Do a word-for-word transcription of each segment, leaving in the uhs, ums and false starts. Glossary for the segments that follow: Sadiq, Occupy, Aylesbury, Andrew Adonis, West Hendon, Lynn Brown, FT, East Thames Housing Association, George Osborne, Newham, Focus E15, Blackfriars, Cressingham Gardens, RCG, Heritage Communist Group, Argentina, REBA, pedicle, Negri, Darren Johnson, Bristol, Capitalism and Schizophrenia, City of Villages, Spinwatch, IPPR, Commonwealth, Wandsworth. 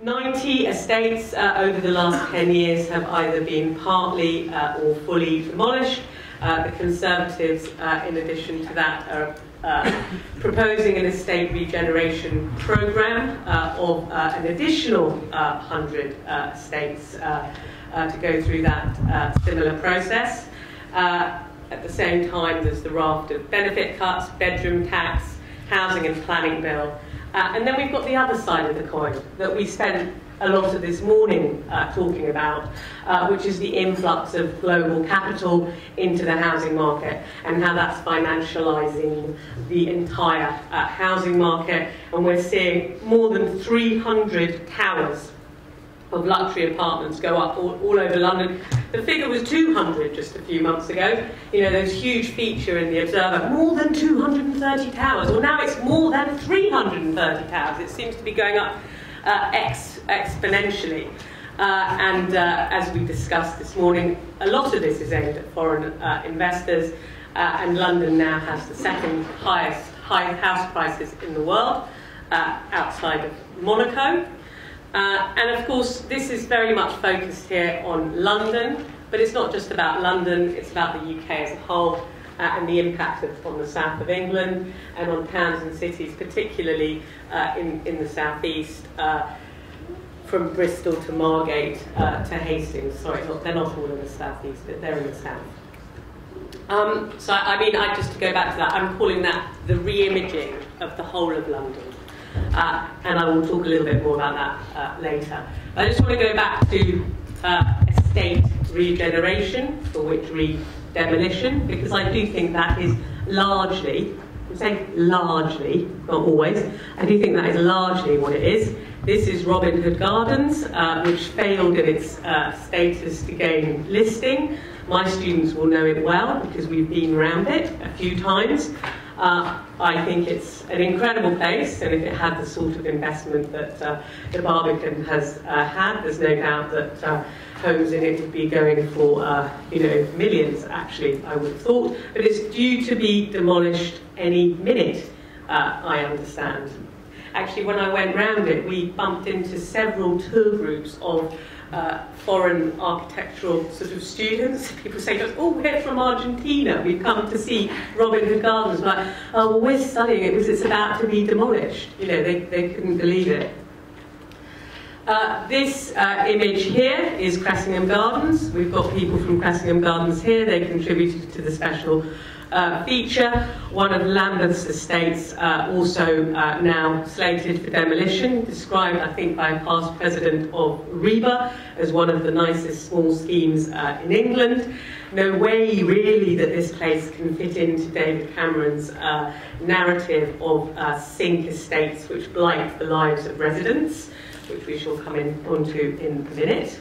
ninety estates uh, over the last ten years have either been partly uh, or fully demolished. Uh, the Conservatives, uh, in addition to that, are uh, proposing an estate regeneration programme uh, of uh, an additional uh, one hundred uh, estates uh, uh, to go through that uh, similar process. Uh, at the same time, there's the raft of benefit cuts, bedroom tax, housing and planning bill. Uh, and then we've got the other side of the coin that we spent a lot of this morning uh, talking about, uh, which is the influx of global capital into the housing market and how that's financialising the entire uh, housing market. And we're seeing more than three hundred towers of luxury apartments go up all, all over London. The figure was two hundred just a few months ago. You know, there's a huge feature in the Observer, more than two hundred thirty towers. Well, now it's more than three hundred thirty towers. It seems to be going up uh, ex exponentially. Uh, and uh, as we discussed this morning, a lot of this is aimed at foreign uh, investors, uh, and London now has the second highest high house prices in the world, uh, outside of Monaco. Uh, and of course, this is very much focused here on London, but it's not just about London, it's about the U K as a whole, uh, and the impact of, on the south of England and on towns and cities, particularly uh, in, in the southeast, uh, from Bristol to Margate uh, to Hastings. Sorry, not, they're not all in the southeast, but they're in the south. Um, so, I mean, I, just to go back to that, I'm calling that the re-imaging of the whole of London. Uh, and I will talk a little bit more about that uh, later. I just want to go back to uh, estate regeneration, for which re-demolition, because I do think that is largely, I'm saying largely, not always, I do think that is largely what it is. This is Robin Hood Gardens, uh, which failed in its uh, status to gain listing. My students will know it well, because we've been around it a few times. Uh, I think it's an incredible place, and if it had the sort of investment that uh, the Barbican has uh, had, there's no doubt that uh, homes in it would be going for uh, you know, millions, actually, I would have thought. But it's due to be demolished any minute, uh, I understand. Actually, when I went round it, we bumped into several tour groups of Uh, foreign architectural sort of students. People say to us, oh, we're from Argentina, we've come to see Robin Hood Gardens. Like, oh, well, we're studying it because it's about to be demolished. You know, they, they couldn't believe it. Uh, this uh, image here is Cressingham Gardens. We've got people from Cressingham Gardens here. They contributed to the special uh, feature. One of Lambeth's estates, uh, also uh, now slated for demolition, described, I think, by a past president of REBA as one of the nicest small schemes uh, in England. No way, really, that this place can fit into David Cameron's uh, narrative of uh, sink estates which blight the lives of residents, which we shall come in onto in a minute.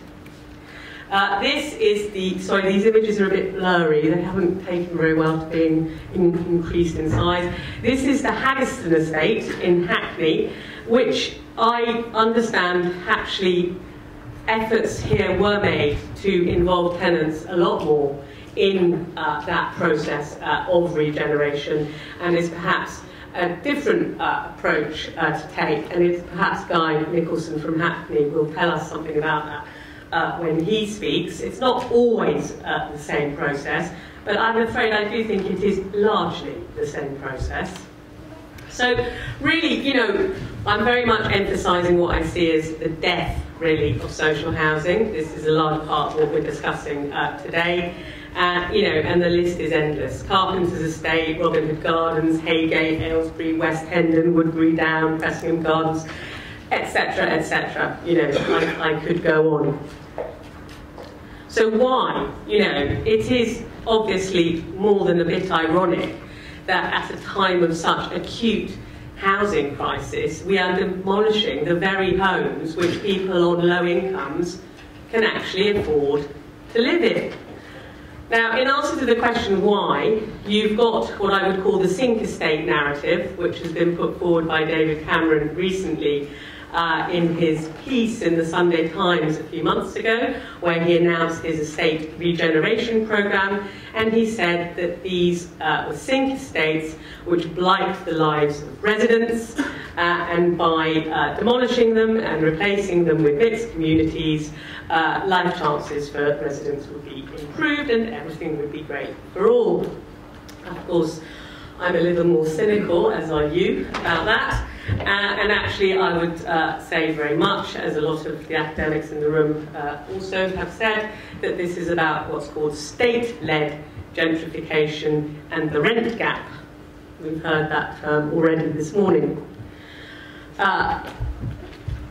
Uh, this is the, sorry, these images are a bit blurry, they haven't taken very well to being in, increased in size. This is the Haggerston estate in Hackney, which I understand actually efforts here were made to involve tenants a lot more in uh, that process uh, of regeneration, and is perhaps a different uh, approach uh, to take, and it's perhaps Guy Nicholson from Hackney will tell us something about that. Uh, when he speaks, it's not always uh, the same process, but I'm afraid I do think it is largely the same process. So really, you know, I'm very much emphasising what I see as the death, really, of social housing. This is a large part of what we're discussing uh, today. Uh, you know, and the list is endless. Carpenter's Estate, Robin Hood Gardens, Heygate, Aylesbury, West Hendon, Woodbury Down, Cressingham Gardens, et cetera, et cetera. You know, I, I could go on. So why? You know, it is obviously more than a bit ironic that at a time of such acute housing crisis, we are demolishing the very homes which people on low incomes can actually afford to live in. Now, in answer to the question why, you've got what I would call the sink estate narrative, which has been put forward by David Cameron recently, uh, in his piece in the Sunday Times a few months ago, where he announced his estate regeneration programme, and he said that these uh, were sink estates which blight the lives of residents, uh, and by uh, demolishing them and replacing them with mixed communities, uh, life chances for residents would be improved and everything would be great for all. Of course, I'm a little more cynical, as are you, about that. Uh, and actually, I would uh, say very much, as a lot of the academics in the room uh, also have said, that this is about what's called state-led gentrification and the rent gap. We've heard that term already this morning. Uh,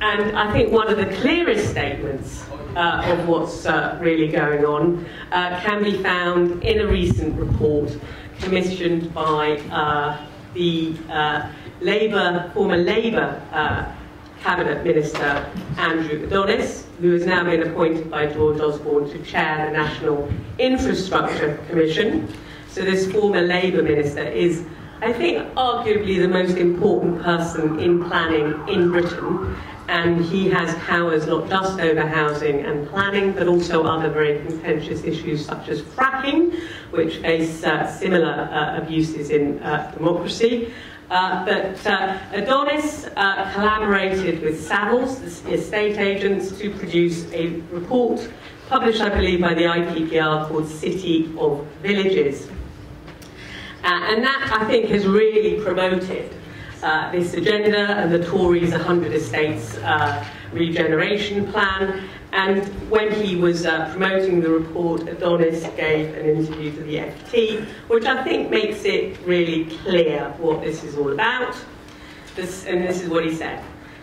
and I think one of the clearest statements uh, of what's uh, really going on uh, can be found in a recent report commissioned by uh, the uh, Labour, former Labour uh, Cabinet Minister Andrew Adonis, who has now been appointed by George Osborne to chair the National Infrastructure Commission. So this former Labour Minister is, I think, arguably the most important person in planning in Britain, and he has powers not just over housing and planning, but also other very contentious issues such as fracking, which face uh, similar uh, abuses in uh, democracy. Uh, but uh, Adonis uh, collaborated with Savills, the estate agents, to produce a report published, I believe, by the I P P R called City of Villages. Uh, and that, I think, has really promoted Uh, this agenda and the Tories' one hundred Estates uh, regeneration plan. And when he was uh, promoting the report, Adonis gave an interview to the F T, which I think makes it really clear what this is all about. This, and this is what he said.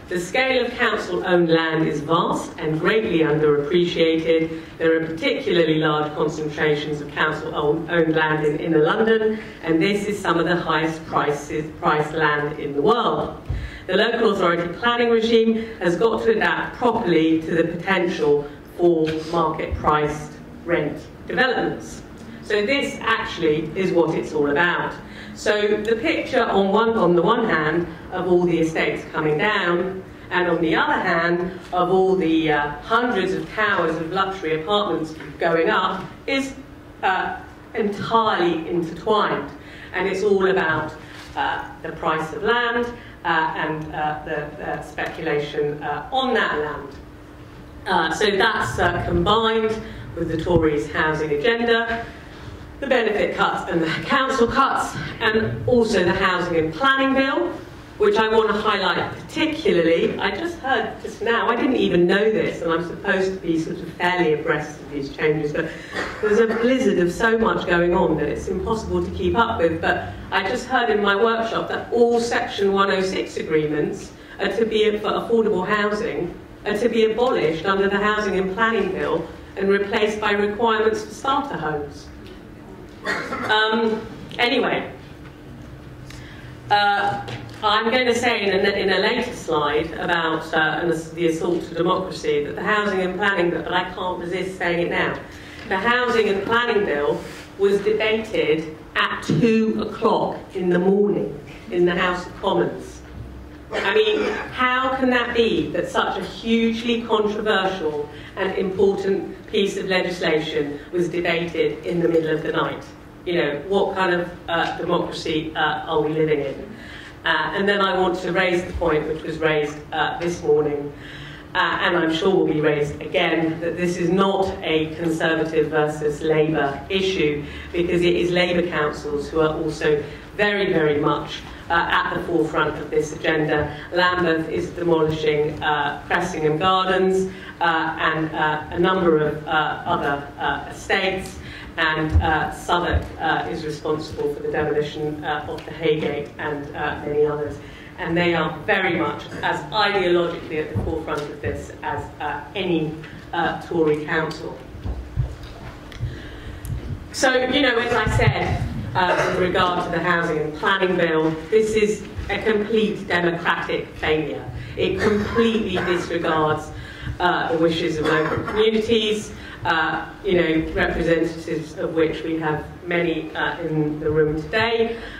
The scale of council-owned land is vast and greatly underappreciated. There are particularly large concentrations of council-owned land in inner London, and this is some of the highest prices, priced land in the world. The local authority planning regime has got to adapt properly to the potential for market-priced rent developments. So this actually is what it's all about. So the picture on, one, on the one hand of all the estates coming down, and on the other hand of all the uh, hundreds of towers of luxury apartments going up is uh, entirely intertwined. And it's all about uh, the price of land uh, and uh, the, the speculation uh, on that land. Uh, so that's uh, combined with the Tories' housing agenda, the benefit cuts and the council cuts, and also the housing and planning bill, which I want to highlight particularly. I just heard just now, I didn't even know this, and I'm supposed to be sort of fairly abreast of these changes, but there's a blizzard of so much going on that it's impossible to keep up with. But I just heard in my workshop that all Section one oh six agreements are to be for affordable housing are to be abolished under the housing and planning bill and replaced by requirements for starter homes. Um, anyway, uh, I'm going to say in a, in a later slide about uh, the assault to democracy that the housing and planning bill, but I can't resist saying it now, the housing and planning bill was debated at two o'clock in the morning in the House of Commons. I mean, how can that be that such a hugely controversial and important piece of legislation was debated in the middle of the night? You know, what kind of uh, democracy uh, are we living in? Uh, and then I want to raise the point which was raised uh, this morning, uh, and I'm sure will be raised again, that this is not a Conservative versus Labour issue, because it is Labour councils who are also very, very much Uh, at the forefront of this agenda. Lambeth is demolishing uh, Cressingham Gardens uh, and uh, a number of uh, other uh, estates, and uh, Southwark uh, is responsible for the demolition uh, of the Heygate and uh, many others. And they are very much as ideologically at the forefront of this as uh, any uh, Tory council. So, you know, as I said, Uh, with regard to the housing and planning bill, this is a complete democratic failure. It completely disregards uh, the wishes of local communities, uh, you know, representatives of which we have many uh, in the room today,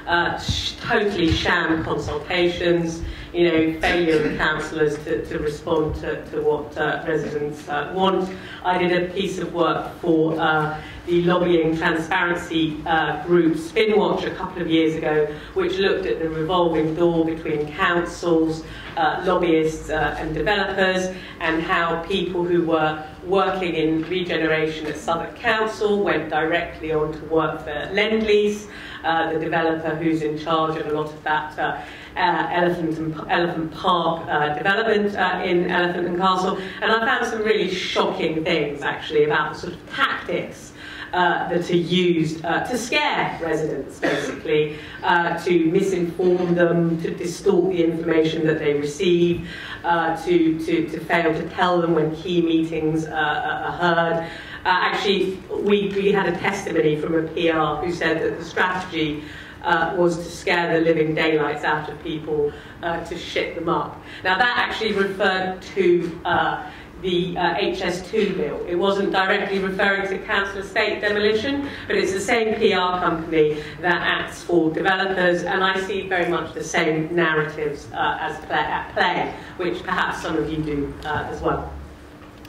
uh, sh totally sham consultations, you know, failure of councillors to, to respond to, to what uh, residents uh, want. I did a piece of work for uh, the lobbying transparency uh, group Spinwatch a couple of years ago, which looked at the revolving door between councils, uh, lobbyists uh, and developers, and how people who were working in regeneration at Southwark Council went directly on to work for Lendlease, uh, the developer who's in charge of a lot of that uh, uh, Elephant, and, Elephant Park uh, development uh, in Elephant and Castle. And I found some really shocking things, actually, about the sort of tactics Uh, that are used uh, to scare residents, basically, uh, to misinform them, to distort the information that they receive, uh, to, to, to fail to tell them when key meetings uh, are heard. Uh, actually, we, we had a testimony from a P R who said that the strategy Uh, was to scare the living daylights out of people, uh, to shit them up. Now that actually referred to uh, the uh, H S two bill. It wasn't directly referring to council estate demolition, but it's the same P R company that acts for developers, and I see very much the same narratives uh, as play, at play, which perhaps some of you do uh, as well.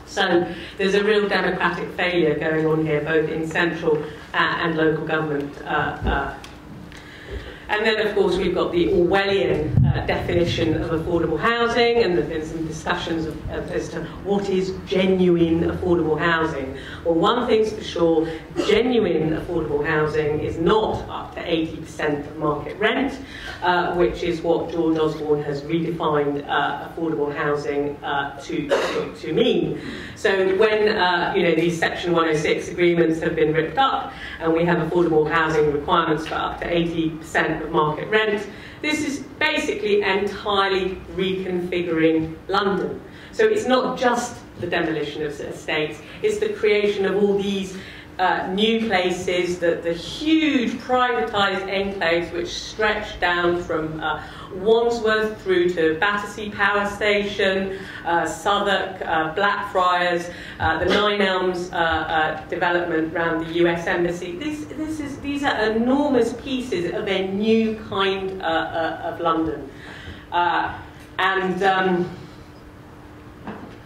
So there's a real democratic failure going on here, both in central uh, and local government. Uh, uh, And then, of course, we've got the Orwellian uh, definition of affordable housing, and there's been some discussions of, of, as to what is genuine affordable housing. Well, one thing's for sure, genuine affordable housing is not up to eighty percent of market rent, uh, which is what George Osborne has redefined uh, affordable housing uh, to, to, to mean. So when uh, you know, these Section one oh six agreements have been ripped up, and we have affordable housing requirements for up to eighty percent of market rent, this is basically entirely reconfiguring London. So it's not just the demolition of estates, it's the creation of all these uh, new places, that the huge privatised enclaves which stretch down from uh, Wandsworth through to Battersea Power Station, uh, Southwark, uh, Blackfriars, uh, the Nine Elms uh, uh, development around the U S Embassy. This, this is, these are enormous pieces of a new kind uh, uh, of London. Uh, and um,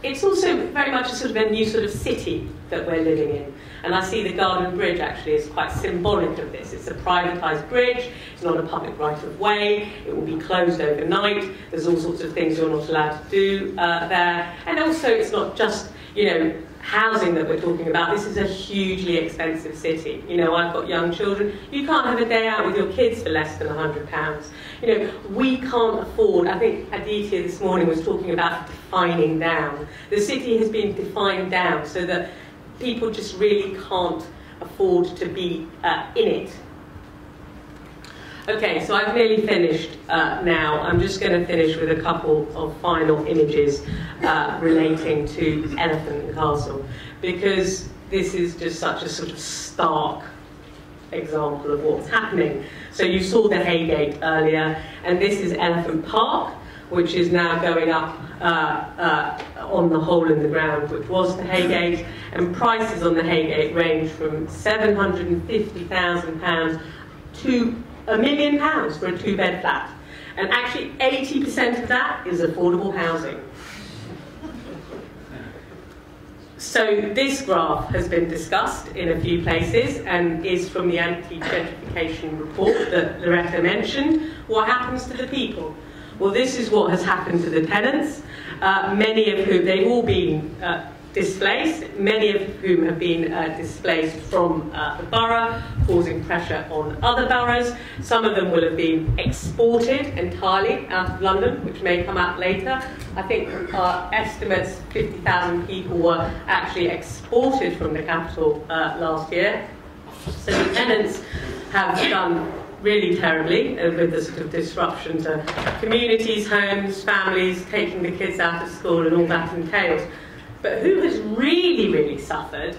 it's also very much a sort of a new sort of city that we're living in. And I see the Garden Bridge actually is quite symbolic of this. It's a privatised bridge, it's not a public right of way, it will be closed overnight, there's all sorts of things you're not allowed to do uh, there. And also it's not just, you know, housing that we're talking about, this is a hugely expensive city. You know, I've got young children, you can't have a day out with your kids for less than a hundred pounds. You know, we can't afford, I think Aditya this morning was talking about defining down. The city has been defined down so that people just really can't afford to be uh, in it. Okay, so I've nearly finished uh, now. I'm just going to finish with a couple of final images uh, relating to Elephant and Castle, because this is just such a sort of stark example of what's happening. So you saw the Heygate earlier, and this is Elephant Park, which is now going up uh, uh, on the hole in the ground, which was the Heygate, and prices on the Heygate range from seven hundred and fifty thousand pounds to a million pounds for a two-bed flat. And actually eighty percent of that is affordable housing. So this graph has been discussed in a few places and is from the anti-gentrification report that Loretta mentioned. What happens to the people? Well, this is what has happened to the tenants, uh, many of whom, they've all been uh, displaced, many of whom have been uh, displaced from uh, the borough, causing pressure on other boroughs. Some of them will have been exported entirely out of London, which may come out later. I think our estimates, fifty thousand people were actually exported from the capital uh, last year. So the tenants have done really terribly uh, with the sort of disruption to communities, homes, families, taking the kids out of school and all that entails. But who has really, really suffered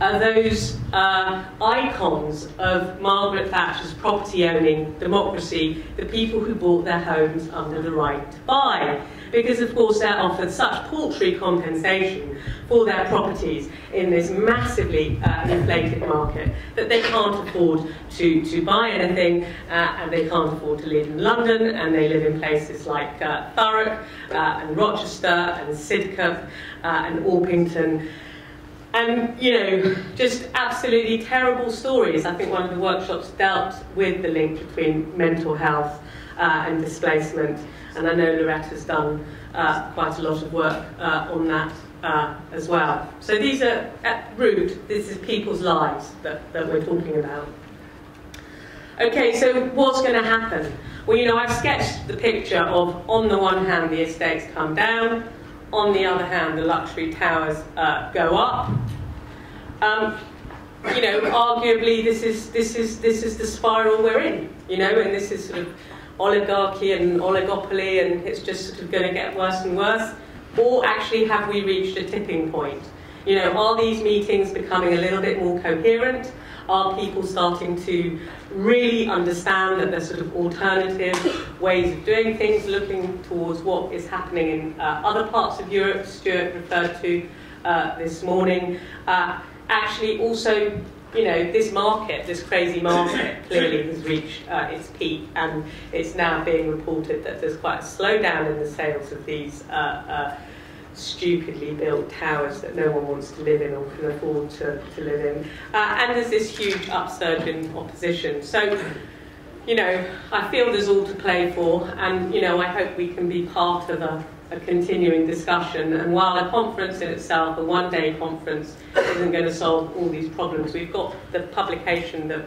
are those uh, icons of Margaret Thatcher's property-owning democracy, the people who bought their homes under the right to buy, because of course they're offered such paltry compensation for their properties in this massively uh, inflated market that they can't afford to, to buy anything, uh, and they can't afford to live in London, and they live in places like uh, Thurrock uh, and Rochester and Sidcup uh, and Orpington. And, you know, just absolutely terrible stories. I think one of the workshops dealt with the link between mental health uh, and displacement. And I know Loretta's done uh, quite a lot of work uh, on that uh, as well. So these are, at root, this is people's lives that, that we're talking about. Okay, so what's going to happen? Well, you know, I've sketched the picture of, on the one hand, the estates come down. On the other hand, the luxury towers uh, go up. Um, you know, arguably, this is this is this is the spiral we're in. You know, and this is sort of oligarchy and oligopoly, and it's just sort of going to get worse and worse. Or actually, have we reached a tipping point? You know, are these meetings becoming a little bit more coherent? Are people starting to really understand that there's sort of alternative ways of doing things, looking towards what is happening in uh, other parts of Europe, Stuart referred to uh, this morning. Uh, actually, also, you know, this market, this crazy market, clearly has reached uh, its peak, and it's now being reported that there's quite a slowdown in the sales of these uh, uh, stupidly built towers that no one wants to live in or can afford to, to live in. Uh, and there's this huge upsurge in opposition. So, you know, I feel there's all to play for, and, you know, I hope we can be part of a, a continuing discussion. And while a conference in itself, a one-day conference, isn't going to solve all these problems, we've got the publication that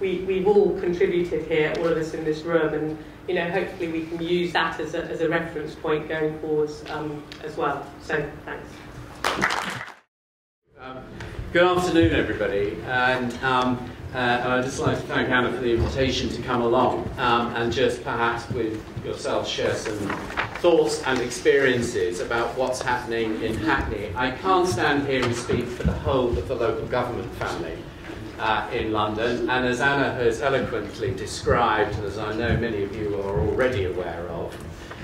we, we've all contributed here, all of us in this room, and you know, hopefully we can use that as a, as a reference point going forwards um, as well. So, thanks. Um, good afternoon, everybody. And um, uh, I'd just like to thank Hannah for the invitation to come along um, and just perhaps with yourself share some thoughts and experiences about what's happening in Hackney. I can't stand here and speak for the whole of the local government family. Uh, in London, and as Anna has eloquently described, and as I know many of you are already aware of,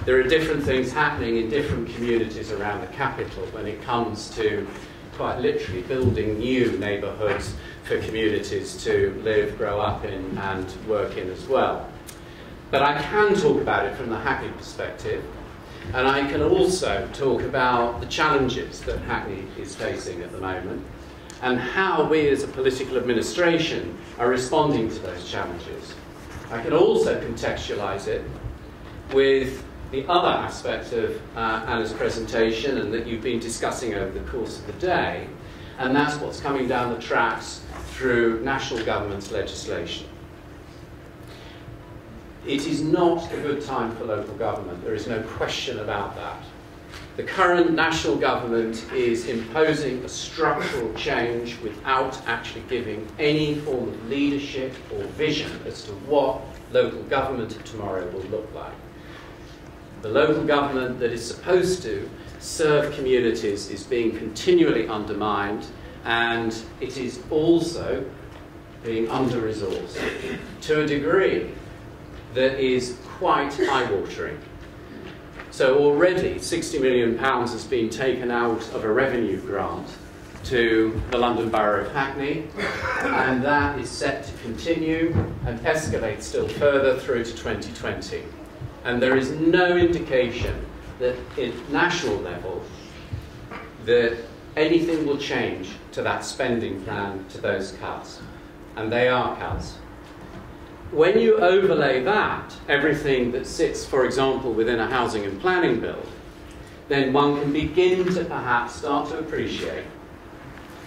there are different things happening in different communities around the capital when it comes to quite literally building new neighbourhoods for communities to live, grow up in, and work in as well. But I can talk about it from the Hackney perspective, and I can also talk about the challenges that Hackney is facing at the moment, and how we as a political administration are responding to those challenges. I can also contextualise it with the other aspect of uh, Anna's presentation and that you've been discussing over the course of the day, and that's what's coming down the tracks through national government's legislation. It is not a good time for local government, there is no question about that. The current national government is imposing a structural change without actually giving any form of leadership or vision as to what local government of tomorrow will look like. The local government that is supposed to serve communities is being continually undermined, and it is also being under-resourced to a degree that is quite eye-watering. So already sixty million pounds has been taken out of a revenue grant to the London Borough of Hackney, and that is set to continue and escalate still further through to twenty twenty. And there is no indication that at national level that anything will change to that spending plan, to those cuts. And they are cuts. When you overlay that, everything that sits, for example, within a housing and planning bill, then one can begin to perhaps start to appreciate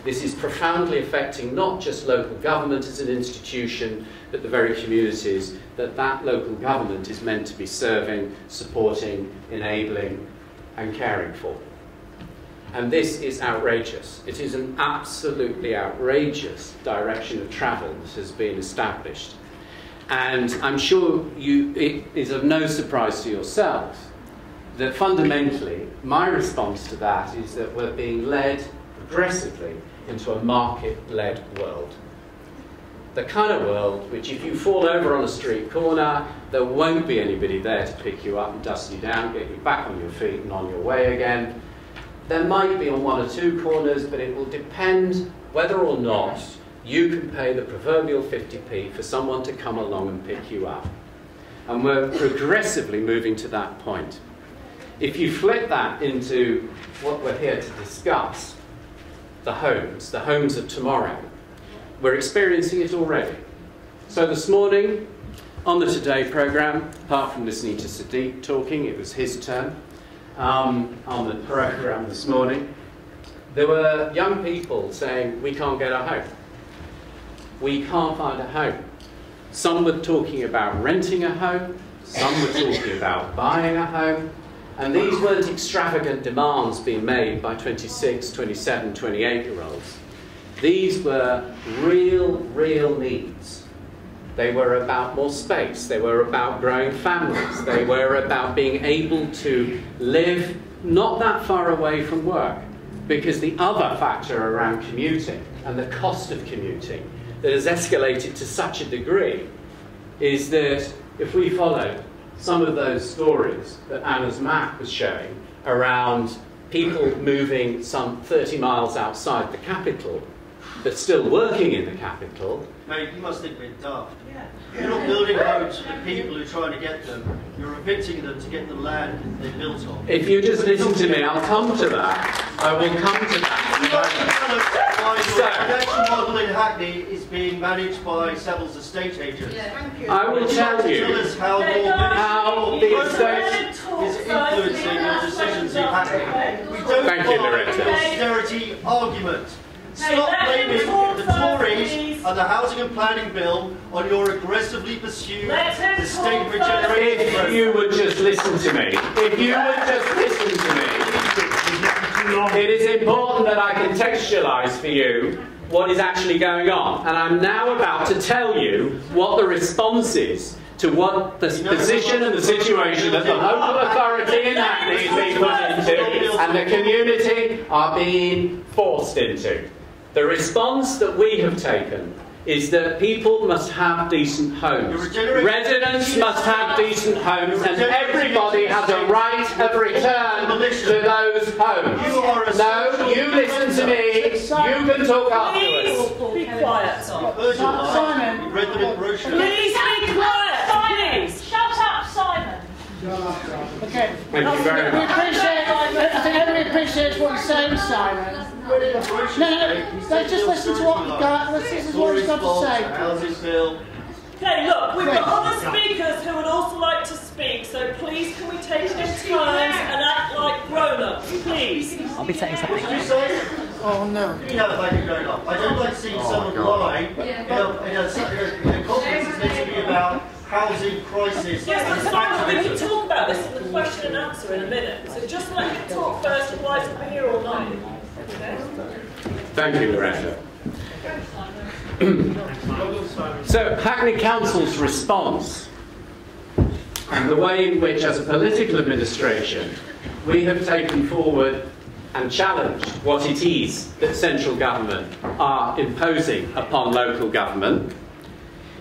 this is profoundly affecting not just local government as an institution, but the very communities that that local government is meant to be serving, supporting, enabling, and caring for. And this is outrageous. It is an absolutely outrageous direction of travel that has been established. And I'm sure you, it is of no surprise to yourself that fundamentally my response to that is that we're being led progressively into a market-led world. The kind of world which if you fall over on a street corner, there won't be anybody there to pick you up and dust you down, get you back on your feet and on your way again. There might be on one or two corners, but it will depend whether or not you can pay the proverbial fifty p for someone to come along and pick you up. And we're progressively moving to that point. If you flip that into what we're here to discuss, the homes, the homes of tomorrow, we're experiencing it already. So this morning, on the Today programme, apart from listening to Sadiq talking, it was his turn, um, on the programme this morning, there were young people saying, we can't get a home. We can't find a home. Some were talking about renting a home, some were talking about buying a home, and these weren't extravagant demands being made by twenty-six, twenty-seven, twenty-eight-year-olds. These were real, real needs. They were about more space, they were about growing families, they were about being able to live not that far away from work, because the other factor around commuting and the cost of commuting that has escalated to such a degree is that if we follow some of those stories that Anna's map was showing around people moving some thirty miles outside the capital, but still working in the capital. Mate, you must think we're daft. Yeah. You're not building roads for the people who are trying to get them. You're evicting them to get the land they're built on. If you just listen to me, I'll come to that. I will come to that. The production model in Hackney is being managed by Savills estate agents. Yeah, thank you. I will tell you how the estate is influencing the decisions in Hackney. We don't thank you, Loretta. The austerity argument. Stop blaming the Tories and the Housing and Planning Bill on your aggressively pursued estate regeneration. If you would just listen to me, if you would just listen to me, it is important that I contextualise for you what is actually going on. And I'm now about to tell you what the response is to what the position and the situation that the local authority in Hackney is being put into and the community are being forced into. The response that we have taken is that people must have decent homes. Residents must have decent homes and everybody has a right of return to those homes. No, you listen to me, you can talk afterwards. Please be quiet. Simon, please be quiet. Simon, shut up, Simon. Okay. Thank you very much. I think everybody appreciates what you're saying, Simon. No, no, no, just listen to what we've got, listen to what we've got to say. Okay, look, we've got other speakers who would also like to speak, so please can we take it in turns and act like grown-ups, please? I'll be saying something. What did you say? Oh, no. You know, if I could grown up. I don't like seeing someone lie. You know, the conference is meant to be about housing crisis. Yes, but Simon, we can talk about this in the question and answer in a minute, so just let me talk first, otherwise we'll be here all night. Thank you, Loretta. So, Hackney Council's response and the way in which, as a political administration, we have taken forward and challenged what it is that central government are imposing upon local government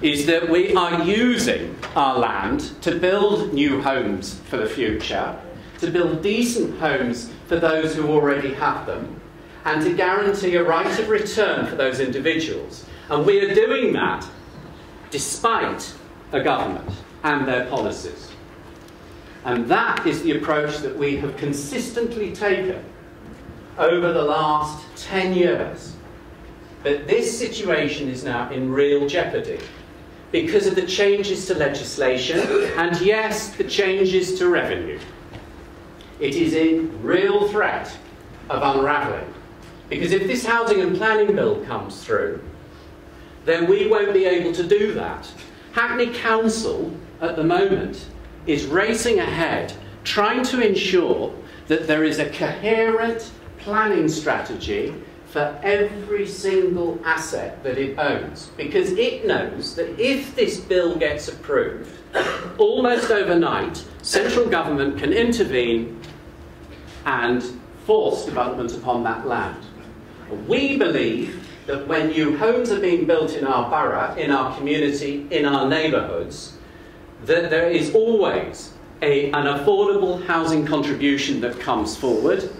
is that we are using our land to build new homes for the future, to build decent homes for those who already have them, and to guarantee a right of return for those individuals. And we are doing that despite a government and their policies. And that is the approach that we have consistently taken over the last ten years. But this situation is now in real jeopardy because of the changes to legislation and, yes, the changes to revenue. It is in real threat of unravelling. Because if this Housing and Planning Bill comes through, then we won't be able to do that. Hackney Council, at the moment, is racing ahead, trying to ensure that there is a coherent planning strategy for every single asset that it owns. Because it knows that if this bill gets approved, almost overnight, central government can intervene and force development upon that land. We believe that when new homes are being built in our borough, in our community, in our neighbourhoods, that there is always a, an affordable housing contribution that comes forward,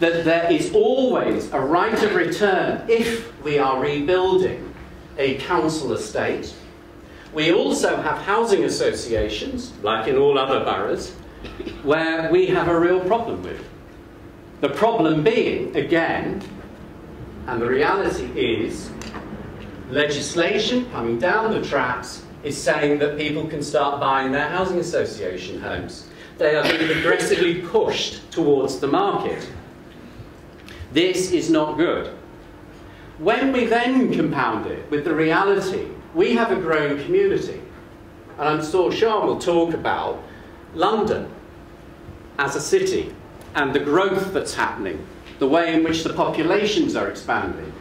that there is always a right of return if we are rebuilding a council estate. We also have housing associations, like in all other boroughs, where we have a real problem with. The problem being, again, and the reality is, legislation coming down the tracks is saying that people can start buying their housing association homes. They are being aggressively pushed towards the market. This is not good. When we then compound it with the reality, we have a growing community, and I'm sure Sean will talk about London as a city and the growth that's happening, the way in which the populations are expanding.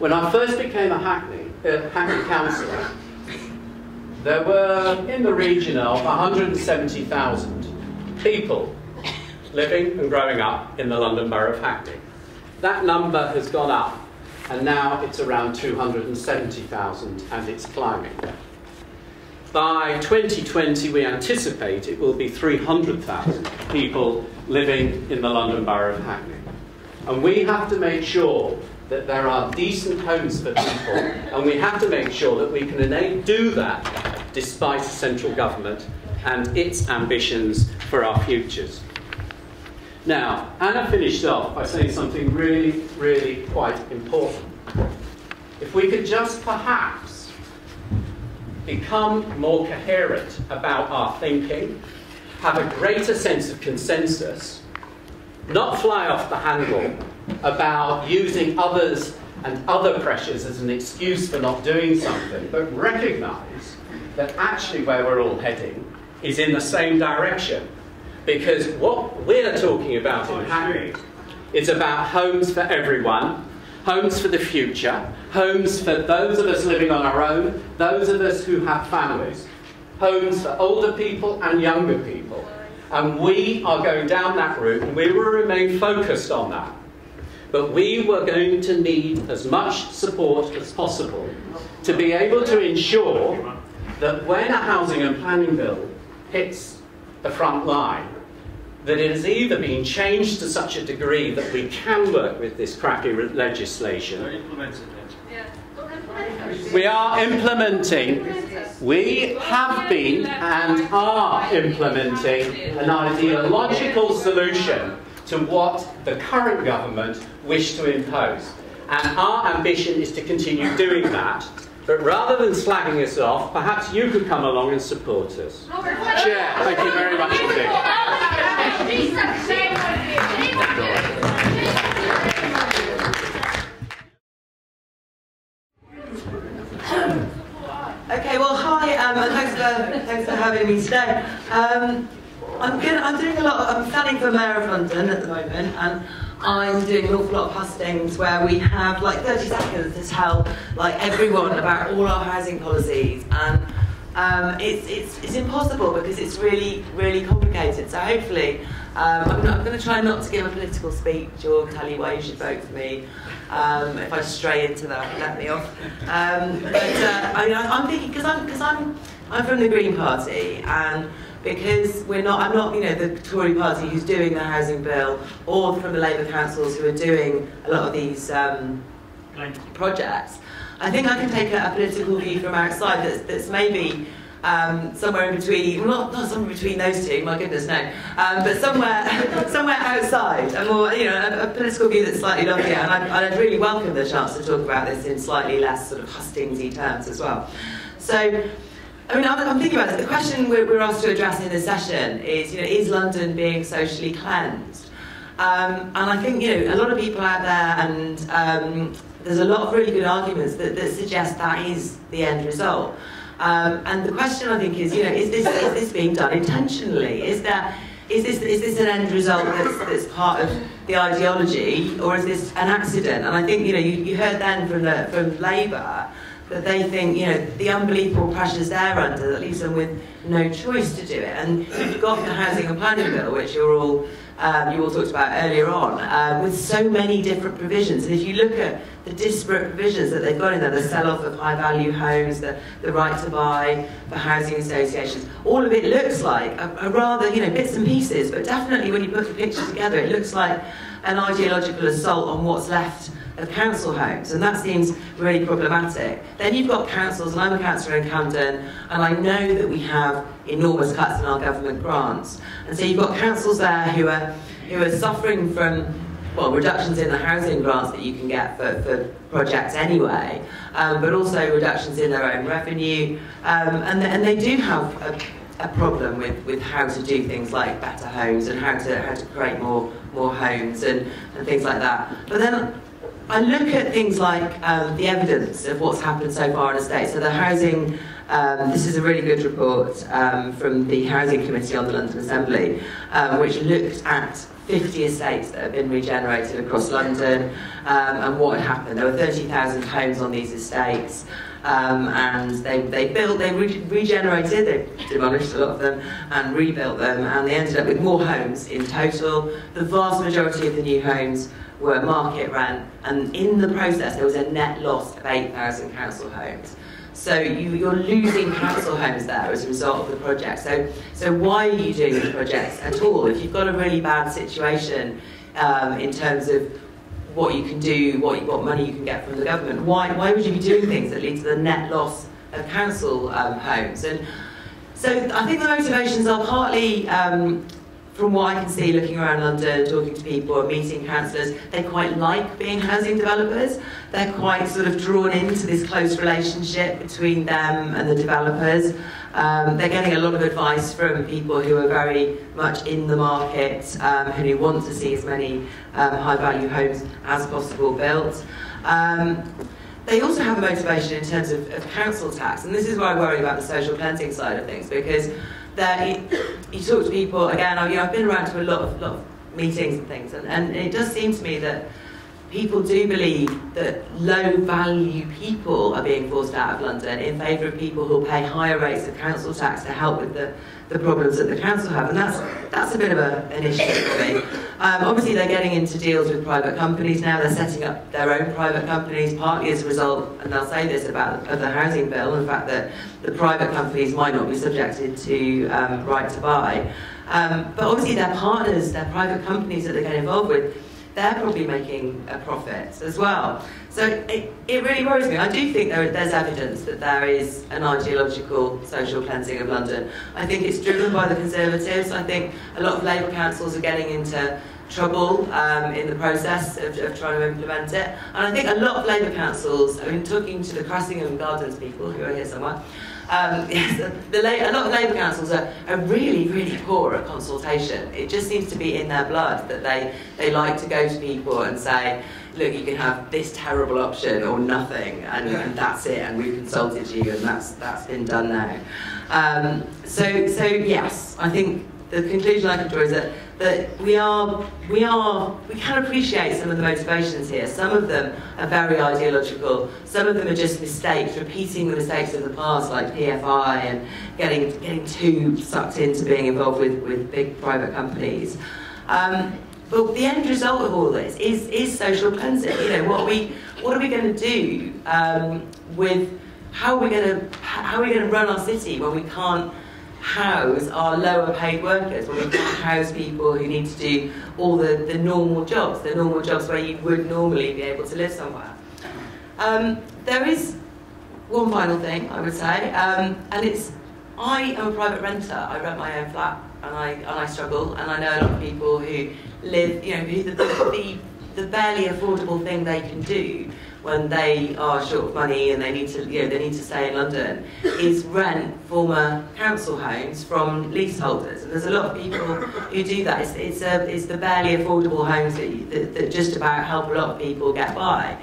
When I first became a Hackney, uh, Hackney councillor, there were in the region of one hundred seventy thousand people living and growing up in the London Borough of Hackney. That number has gone up, and now it's around two hundred seventy thousand, and it's climbing. By twenty twenty, we anticipate it will be three hundred thousand people living in the London Borough of Hackney. And we have to make sure that there are decent homes for people, and we have to make sure that we can do that despite central government and its ambitions for our futures. Now, Anna finished off by saying something really, really quite important. If we could just perhaps become more coherent about our thinking, have a greater sense of consensus, not fly off the handle about using others and other pressures as an excuse for not doing something, but recognise that actually where we're all heading is in the same direction. Because what we're talking about in Hackney is about homes for everyone, homes for the future, homes for those of us living on our own, those of us who have families, homes for older people and younger people. And we are going down that route, and we will remain focused on that. But we were going to need as much support as possible to be able to ensure that when a housing and planning bill hits the front line, that it has either been changed to such a degree that we can work with this crappy legislation. We're implementing it. We are implementing. We have been and are implementing an ideological solution to what the current government wish to impose. And our ambition is to continue doing that. But rather than slagging us off, perhaps you could come along and support us. Robert, Chair, thank you very much indeed. Okay, well, hi, um, and thanks for, thanks for having me today. Um, I'm, gonna, I'm doing a lot, of, I'm standing for Mayor of London at the moment, and I'm doing an awful lot of hustings where we have like thirty seconds to tell like everyone about all our housing policies, and um, it's, it's, it's impossible because it's really, really complicated. So hopefully, um, I'm, I'm going to try not to give a political speech or tell you why you should vote for me. Um, if I stray into that, let me off. Um, but uh, I mean, I'm thinking, because I'm, because I'm, I'm from the Green Party, and because we're not, I'm not, you know, the Tory party who's doing the housing bill, or from the Labour councils who are doing a lot of these um, projects. I think I can take a, a political view from outside that's, that's maybe um, somewhere in between, well, not, not somewhere between those two, my goodness, no, um, but somewhere somewhere outside, a more, you know, a, a political view that's slightly lovelier, and, and I'd really welcome the chance to talk about this in slightly less sort of hustings-y terms as well. So, I mean, I'm thinking about this. The question we're asked to address in this session is, you know, is London being socially cleansed? Um, and I think, you know, a lot of people out there, and um, there's a lot of really good arguments that, that suggest that is the end result. Um, and the question, I think, is, you know, is this, is this being done intentionally? Is there, is this, is this an end result that's, that's part of the ideology, or is this an accident? And I think, you know, you, you heard then from, the, from Labour that they think, you know, the unbelievable pressures they're under that leaves them with no choice to do it. And you've got the Housing and Planning Bill, which you're all, um, you all talked about earlier on, uh, with so many different provisions. And if you look at the disparate provisions that they've got in there, the sell-off of high-value homes, the, the right to buy for housing associations, all of it looks like a, a rather, you know, bits and pieces, but definitely when you put the picture together, it looks like an ideological assault on what's left of council homes, and that seems really problematic. Then you've got councils, and I'm a councillor in Camden, and I know that we have enormous cuts in our government grants. And so you've got councils there who are, who are suffering from, well, reductions in the housing grants that you can get for, for projects anyway, um, but also reductions in their own revenue, um, and, and they do have a, a problem with, with how to do things like better homes and how to, how to create more, more homes and, and things like that. But then I look at things like um, the evidence of what's happened so far in the state. So the housing, um, this is a really good report um, from the Housing Committee on the London Assembly, um, which looked at fifty estates that have been regenerated across London um, and what had happened. There were thirty thousand homes on these estates. Um, and they, they built, they re regenerated, they demolished a lot of them and rebuilt them, and they ended up with more homes in total. The vast majority of the new homes were market rent, and in the process there was a net loss of eight thousand council homes. So you, you're losing council homes there as a result of the project. So, so why are you doing these projects at all? If you've got a really bad situation um, in terms of what you can do, what, what money you can get from the government, why, why would you be doing things that lead to the net loss of council um, homes? And so I think the motivations are partly, um, from what I can see looking around London, talking to people, meeting councillors, they quite like being housing developers. They're quite sort of drawn into this close relationship between them and the developers. Um, they're getting a lot of advice from people who are very much in the market, um, who want to see as many um, high-value homes as possible built. Um, they also have a motivation in terms of, of council tax, and this is why I worry about the social cleansing side of things, because that you, you talk to people, again, I, you know, I've been around to a lot of, lot of meetings and things, and, and it does seem to me that people do believe that low-value people are being forced out of London in favour of people who will pay higher rates of council tax to help with the, the problems that the council have, and that's, that's a bit of a, an issue for me. Um, obviously, they're getting into deals with private companies now. They're setting up their own private companies, partly as a result, and they'll say this about of the housing bill, and the fact that the private companies might not be subjected to um, right to buy. Um, but obviously, their partners, their private companies that they get involved with, they're probably making a profit as well. So it, it really worries me. I do think there, there's evidence that there is an ideological social cleansing of London. I think it's driven by the Conservatives. I think a lot of Labour councils are getting into trouble um, in the process of, of trying to implement it. And I think a lot of Labour councils, I mean, talking to the Cressingham Gardens people who are here somewhere, Um, yes, the, a lot of Labour councils are, are really, really poor at consultation. It just seems to be in their blood that they, they like to go to people and say, look, you can have this terrible option or nothing, and, and that's it, and we've consulted you, and that's, that's been done now. Um, so, so, yes, I think the conclusion I can draw is that, that we, are, we, are, we can appreciate some of the motivations here. Some of them are very ideological. Some of them are just mistakes, repeating the mistakes of the past, like P F I and getting, getting too sucked into being involved with, with big private companies. Um, but the end result of all this is, is social cleansing. You know, what, we, what are we going to do um, with, how are we going to run our city when we can't house our lower paid workers, when we can't house people who need to do all the, the normal jobs, the normal jobs where you would normally be able to live somewhere. Um, there is one final thing I would say, um, and it's, I am a private renter, I rent my own flat, and I, and I struggle, and I know a lot of people who live, you know, who the, the, the barely affordable thing they can do when they are short of money and they need to, you know, they need to stay in London, is rent former council homes from leaseholders. And there's a lot of people who do that. It's, it's, a, it's the barely affordable homes that, you, that, that just about help a lot of people get by.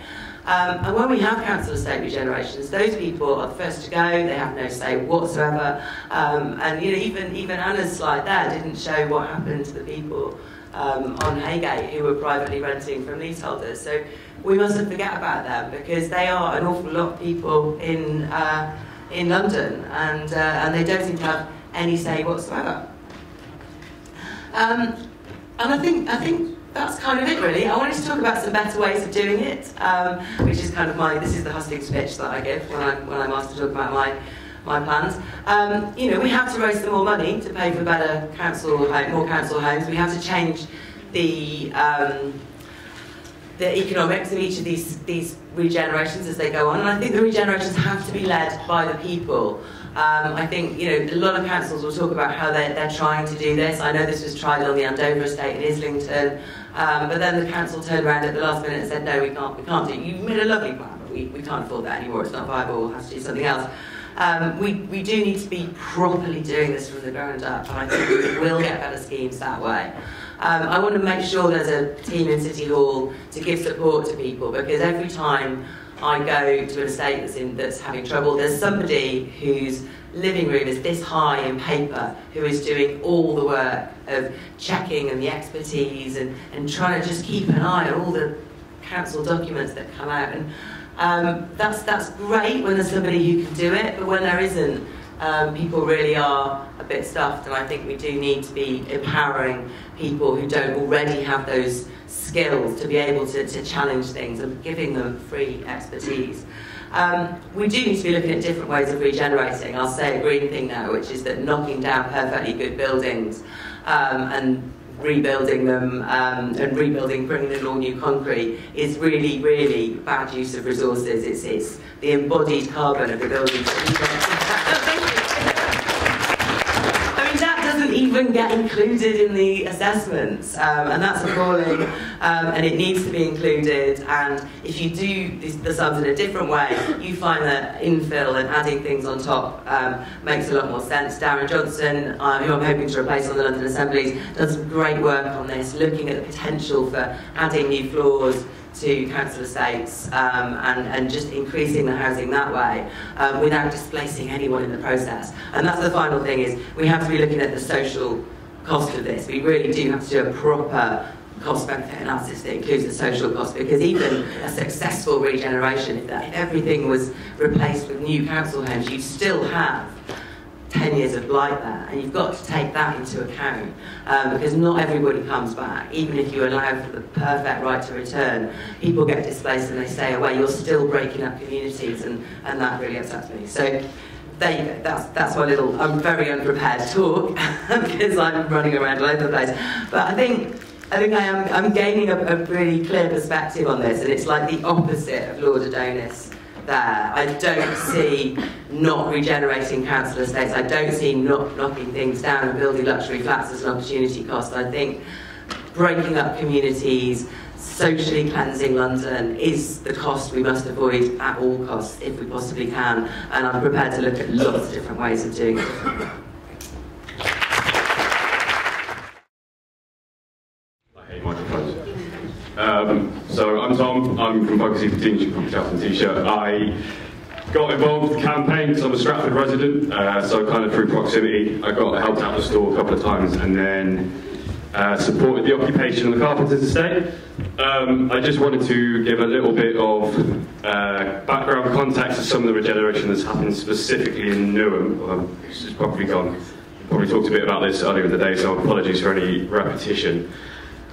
Um, and when we have council estate regenerations, those people are the first to go. They have no say whatsoever. Um, and you know, even, even Anna's slide there didn't show what happened to the people um, on Heygate who were privately renting from leaseholders. So we mustn't forget about them, because they are an awful lot of people in, uh, in London, and, uh, and they don't seem to have any say whatsoever. Um, and I think, I think that's kind of it, really. I wanted to talk about some better ways of doing it, um, which is kind of my, this is the hustings pitch that I give when I'm, when I'm asked to talk about my, my plans. Um, you know, we have to raise some more money to pay for better council, more council homes. We have to change the, um, the economics of each of these, these regenerations as they go on. And I think the regenerations have to be led by the people. Um, I think, you know, a lot of councils will talk about how they're, they're trying to do this. I know this was tried on the Andover estate in Islington, um, but then the council turned around at the last minute and said, no, we can't, we can't do it. You made a lovely plan, but we, we can't afford that anymore. It's not viable, we'll have to do something else. Um, we, we do need to be properly doing this from the ground up, and I think we will get better schemes that way. Um, I want to make sure there's a team in City Hall to give support to people, because every time I go to an estate that's, in, that's having trouble, there's somebody whose living room is this high in paper who is doing all the work of checking and the expertise and, and trying to just keep an eye on all the council documents that come out. And um, that's, that's great when there's somebody who can do it, but when there isn't, um, people really are a bit stuffed, and I think we do need to be empowering people who don't already have those skills to be able to, to challenge things and giving them free expertise. Um, we do need to be looking at different ways of regenerating. I'll say a green thing now, which is that knocking down perfectly good buildings um, and rebuilding them um, and rebuilding, bringing in all new concrete is really, really bad use of resources. It's, it's the embodied carbon of the buildings. Even get included in the assessments, um, and that's appalling, um, and it needs to be included. And if you do the, the subs in a different way, you find that infill and adding things on top um, makes a lot more sense. Darren Johnson, um, who I'm hoping to replace on the London Assemblies, does some great work on this, looking at the potential for adding new floors to council estates um, and, and just increasing the housing that way um, without displacing anyone in the process. And that's the final thing, is we have to be looking at the social cost of this. We really do have to do a proper cost-benefit analysis that includes the social cost, because even a successful regeneration, if, that, if everything was replaced with new council homes, you still have ten years of blight there, and you've got to take that into account um, because not everybody comes back. Even if you allow for the perfect right to return, people get displaced and they stay away. You're still breaking up communities, and, and that really upsets me. So there you go. That's, that's my little, I'm very unprepared talk because I'm running around all over the place. But I think I think I am I'm gaining a, a really clear perspective on this, and it's like the opposite of Lord Adonis. There. I don't see not regenerating council estates. I don't see not knocking things down and building luxury flats as an opportunity cost. I think breaking up communities, socially cleansing London is the cost we must avoid at all costs if we possibly can, and I'm prepared to look at lots of different ways of doing it. Um, so I'm Tom, I'm from Focus E fifteen, you can tell from the t-shirt. I got involved with the campaign because I'm a Stratford resident, uh, so kind of through proximity. I got helped out the store a couple of times, and then uh, supported the occupation of the Carpenter's Estate. Um, I just wanted to give a little bit of uh, background context of some of the regeneration that's happened specifically in Newham. Um, it's probably gone, probably talked a bit about this earlier in the day, so apologies for any repetition.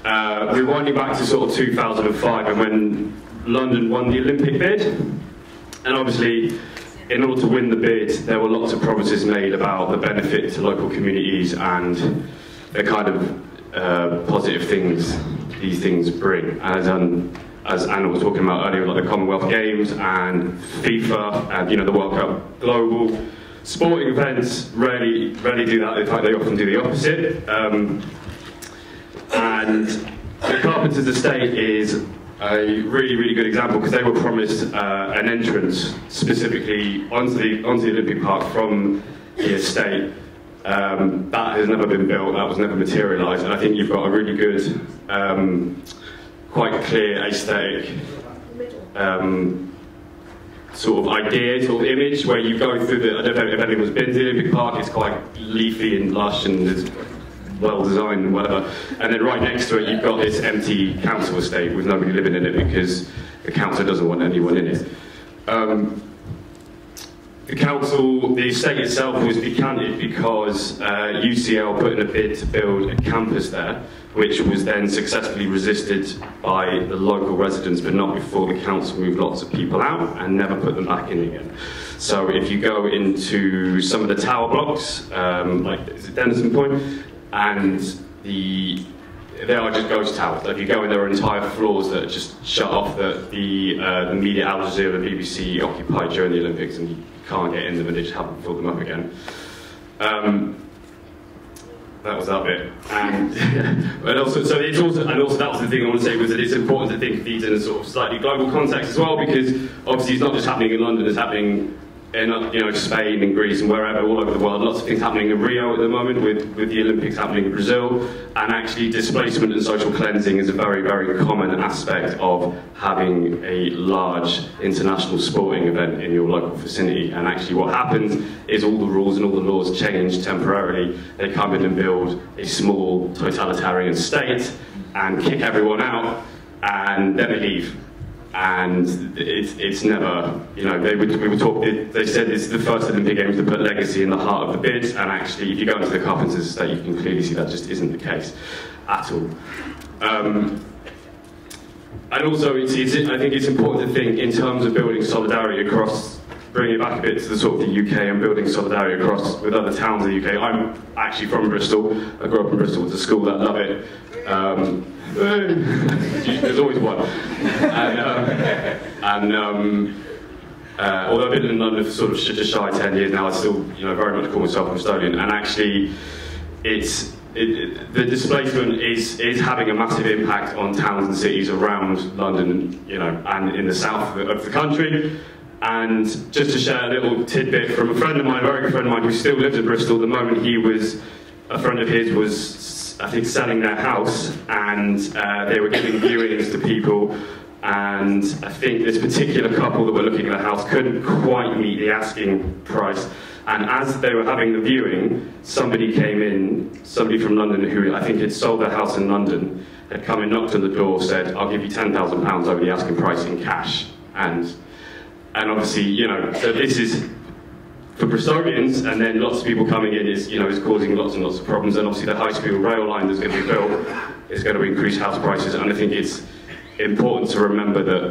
Uh, we're winding back to sort of two thousand five, and when London won the Olympic bid, and obviously in order to win the bid there were lots of promises made about the benefit to local communities and the kind of uh, positive things these things bring. As, um, as Anna was talking about earlier, like the Commonwealth Games and FIFA and, you know, the World Cup, global sporting events rarely, rarely do that. In fact, they often do the opposite. Um, And the Carpenter's Estate is a really, really good example, because they were promised uh, an entrance specifically onto the, onto the Olympic Park from the estate. Um, that has never been built, that was never materialised, and I think you've got a really good, um, quite clear aesthetic um, sort of idea, sort of image, where you go through the, I don't know if anyone's been to the Olympic Park, it's quite leafy and lush and there's well-designed and whatever. And then right next to it, you've got this empty council estate with nobody living in it because the council doesn't want anyone in it. Um, the council, the estate itself was decanted because uh, U C L put in a bid to build a campus there, which was then successfully resisted by the local residents, but not before the council moved lots of people out and never put them back in again. So if you go into some of the tower blocks, um, like is it Denison Point, and the, they are just ghost towers. Like if you go in, there are entire floors that are just shut off that the, uh, the media, Al Jazeera, the B B C occupied during the Olympics, and you can't get in them, and they just haven't filled them up again. Um, That was that bit, and, and also, so it's also, and also that was the thing I want to say was that it's important to think of these in a sort of slightly global context as well, because obviously it's not just happening in London; it's happening in, you know, Spain and Greece and wherever, all over the world. Lots of things happening in Rio at the moment, with with the Olympics happening in Brazil, and actually displacement and social cleansing is a very, very common aspect of having a large international sporting event in your local vicinity. And actually what happens is all the rules and all the laws change temporarily. They come in and build a small totalitarian state and kick everyone out, and then they leave. And it's, it's never, you know, they, we were talking, they said it's the first Olympic Games to put legacy in the heart of the bid, and actually if you go into the Carpenter's Estate you can clearly see that just isn't the case at all. Um, and also, it's, it's, I think it's important to think in terms of building solidarity across, bringing it back a bit to the sort of the U K and building solidarity across with other towns in the U K. I'm actually from Bristol. I grew up in Bristol, with a school that loved it. Um, There's always one. And, um, and um, uh, although I've been in London for sort of just shy of ten years now, I still, you know, very much call myself a Bristolian. And actually, it's it, it, the displacement is is having a massive impact on towns and cities around London, you know, and in the south of the, of the country. And just to share a little tidbit from a friend of mine, a very good friend of mine, who still lives in Bristol. The moment he was, a friend of his was, I think, selling their house, and uh, they were giving viewings to people. And I think this particular couple that were looking at the house couldn't quite meet the asking price. And as they were having the viewing, somebody came in, somebody from London who I think had sold their house in London, had come and knocked on the door, said, "I'll give you ten thousand pounds over the asking price in cash." And And obviously, you know, so this is, for Bristolians, and then lots of people coming in is, you know, is causing lots and lots of problems. And obviously the high-speed rail line that's going to be built is going to increase house prices. And I think it's important to remember that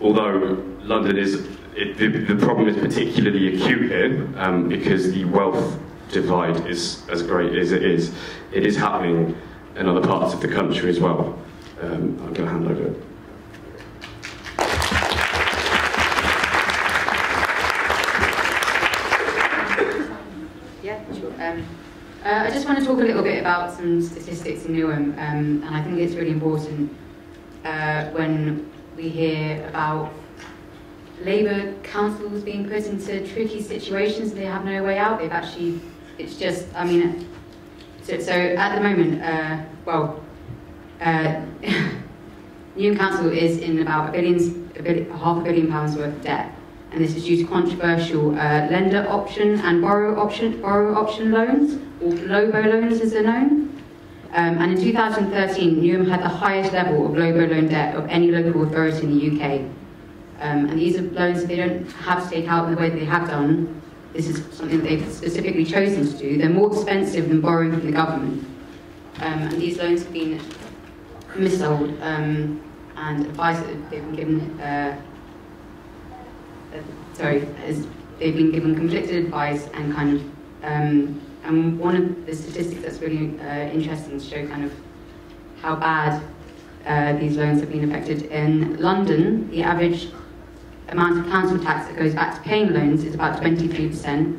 although London is, it, the, the problem is particularly acute here, um, because the wealth divide is as great as it is, it is happening in other parts of the country as well. Um, I'm going to hand over. Uh, I just want to talk a little bit about some statistics in Newham, um, and I think it's really important uh, when we hear about Labour councils being put into tricky situations. They have no way out. They've actually, it's just, I mean, so, so at the moment, uh, well, uh, Newham Council is in about a billion, a billion, half a billion pounds worth of debt, and this is due to controversial uh, lender option and borrow option, borrow option loans, or LOBO loans as they're known. Um, and in two thousand thirteen, Newham had the highest level of LOBO loan debt of any local authority in the U K. Um, and these are loans they don't have to take out in the way that they have done. This is something that they've specifically chosen to do. They're more expensive than borrowing from the government. Um, and these loans have been missold, um, and advice that they've been given, uh, uh, sorry, as they've been given conflicted advice and kind of, um, and one of the statistics that's really uh, interesting to show kind of how bad uh, these loans have been affected. In London, the average amount of council tax that goes back to paying loans is about twenty-three percent.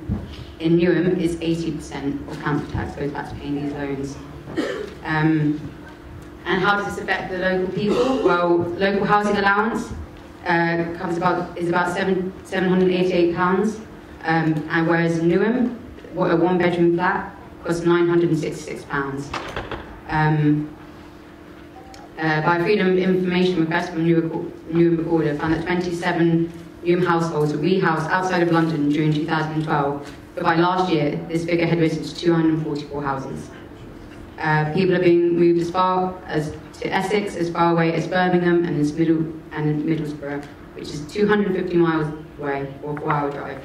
In Newham, it's eighty percent of council tax goes back to paying these loans. Um, and how does this affect the local people? Well, local housing allowance uh, comes about is about seven seven hundred eighty-eight pounds, um, and whereas in Newham, what a one-bedroom flat costs nine hundred and sixty-six pounds. Um, uh, by Freedom Information request from Newham Recorder, found that twenty-seven Newham households were rehoused outside of London during two thousand twelve, but by last year, this figure had risen to two hundred and forty-four houses. Uh, people are being moved as far as to Essex, as far away as Birmingham, and as Middle and Middlesbrough, which is two hundred fifty miles away, or four-hour drive.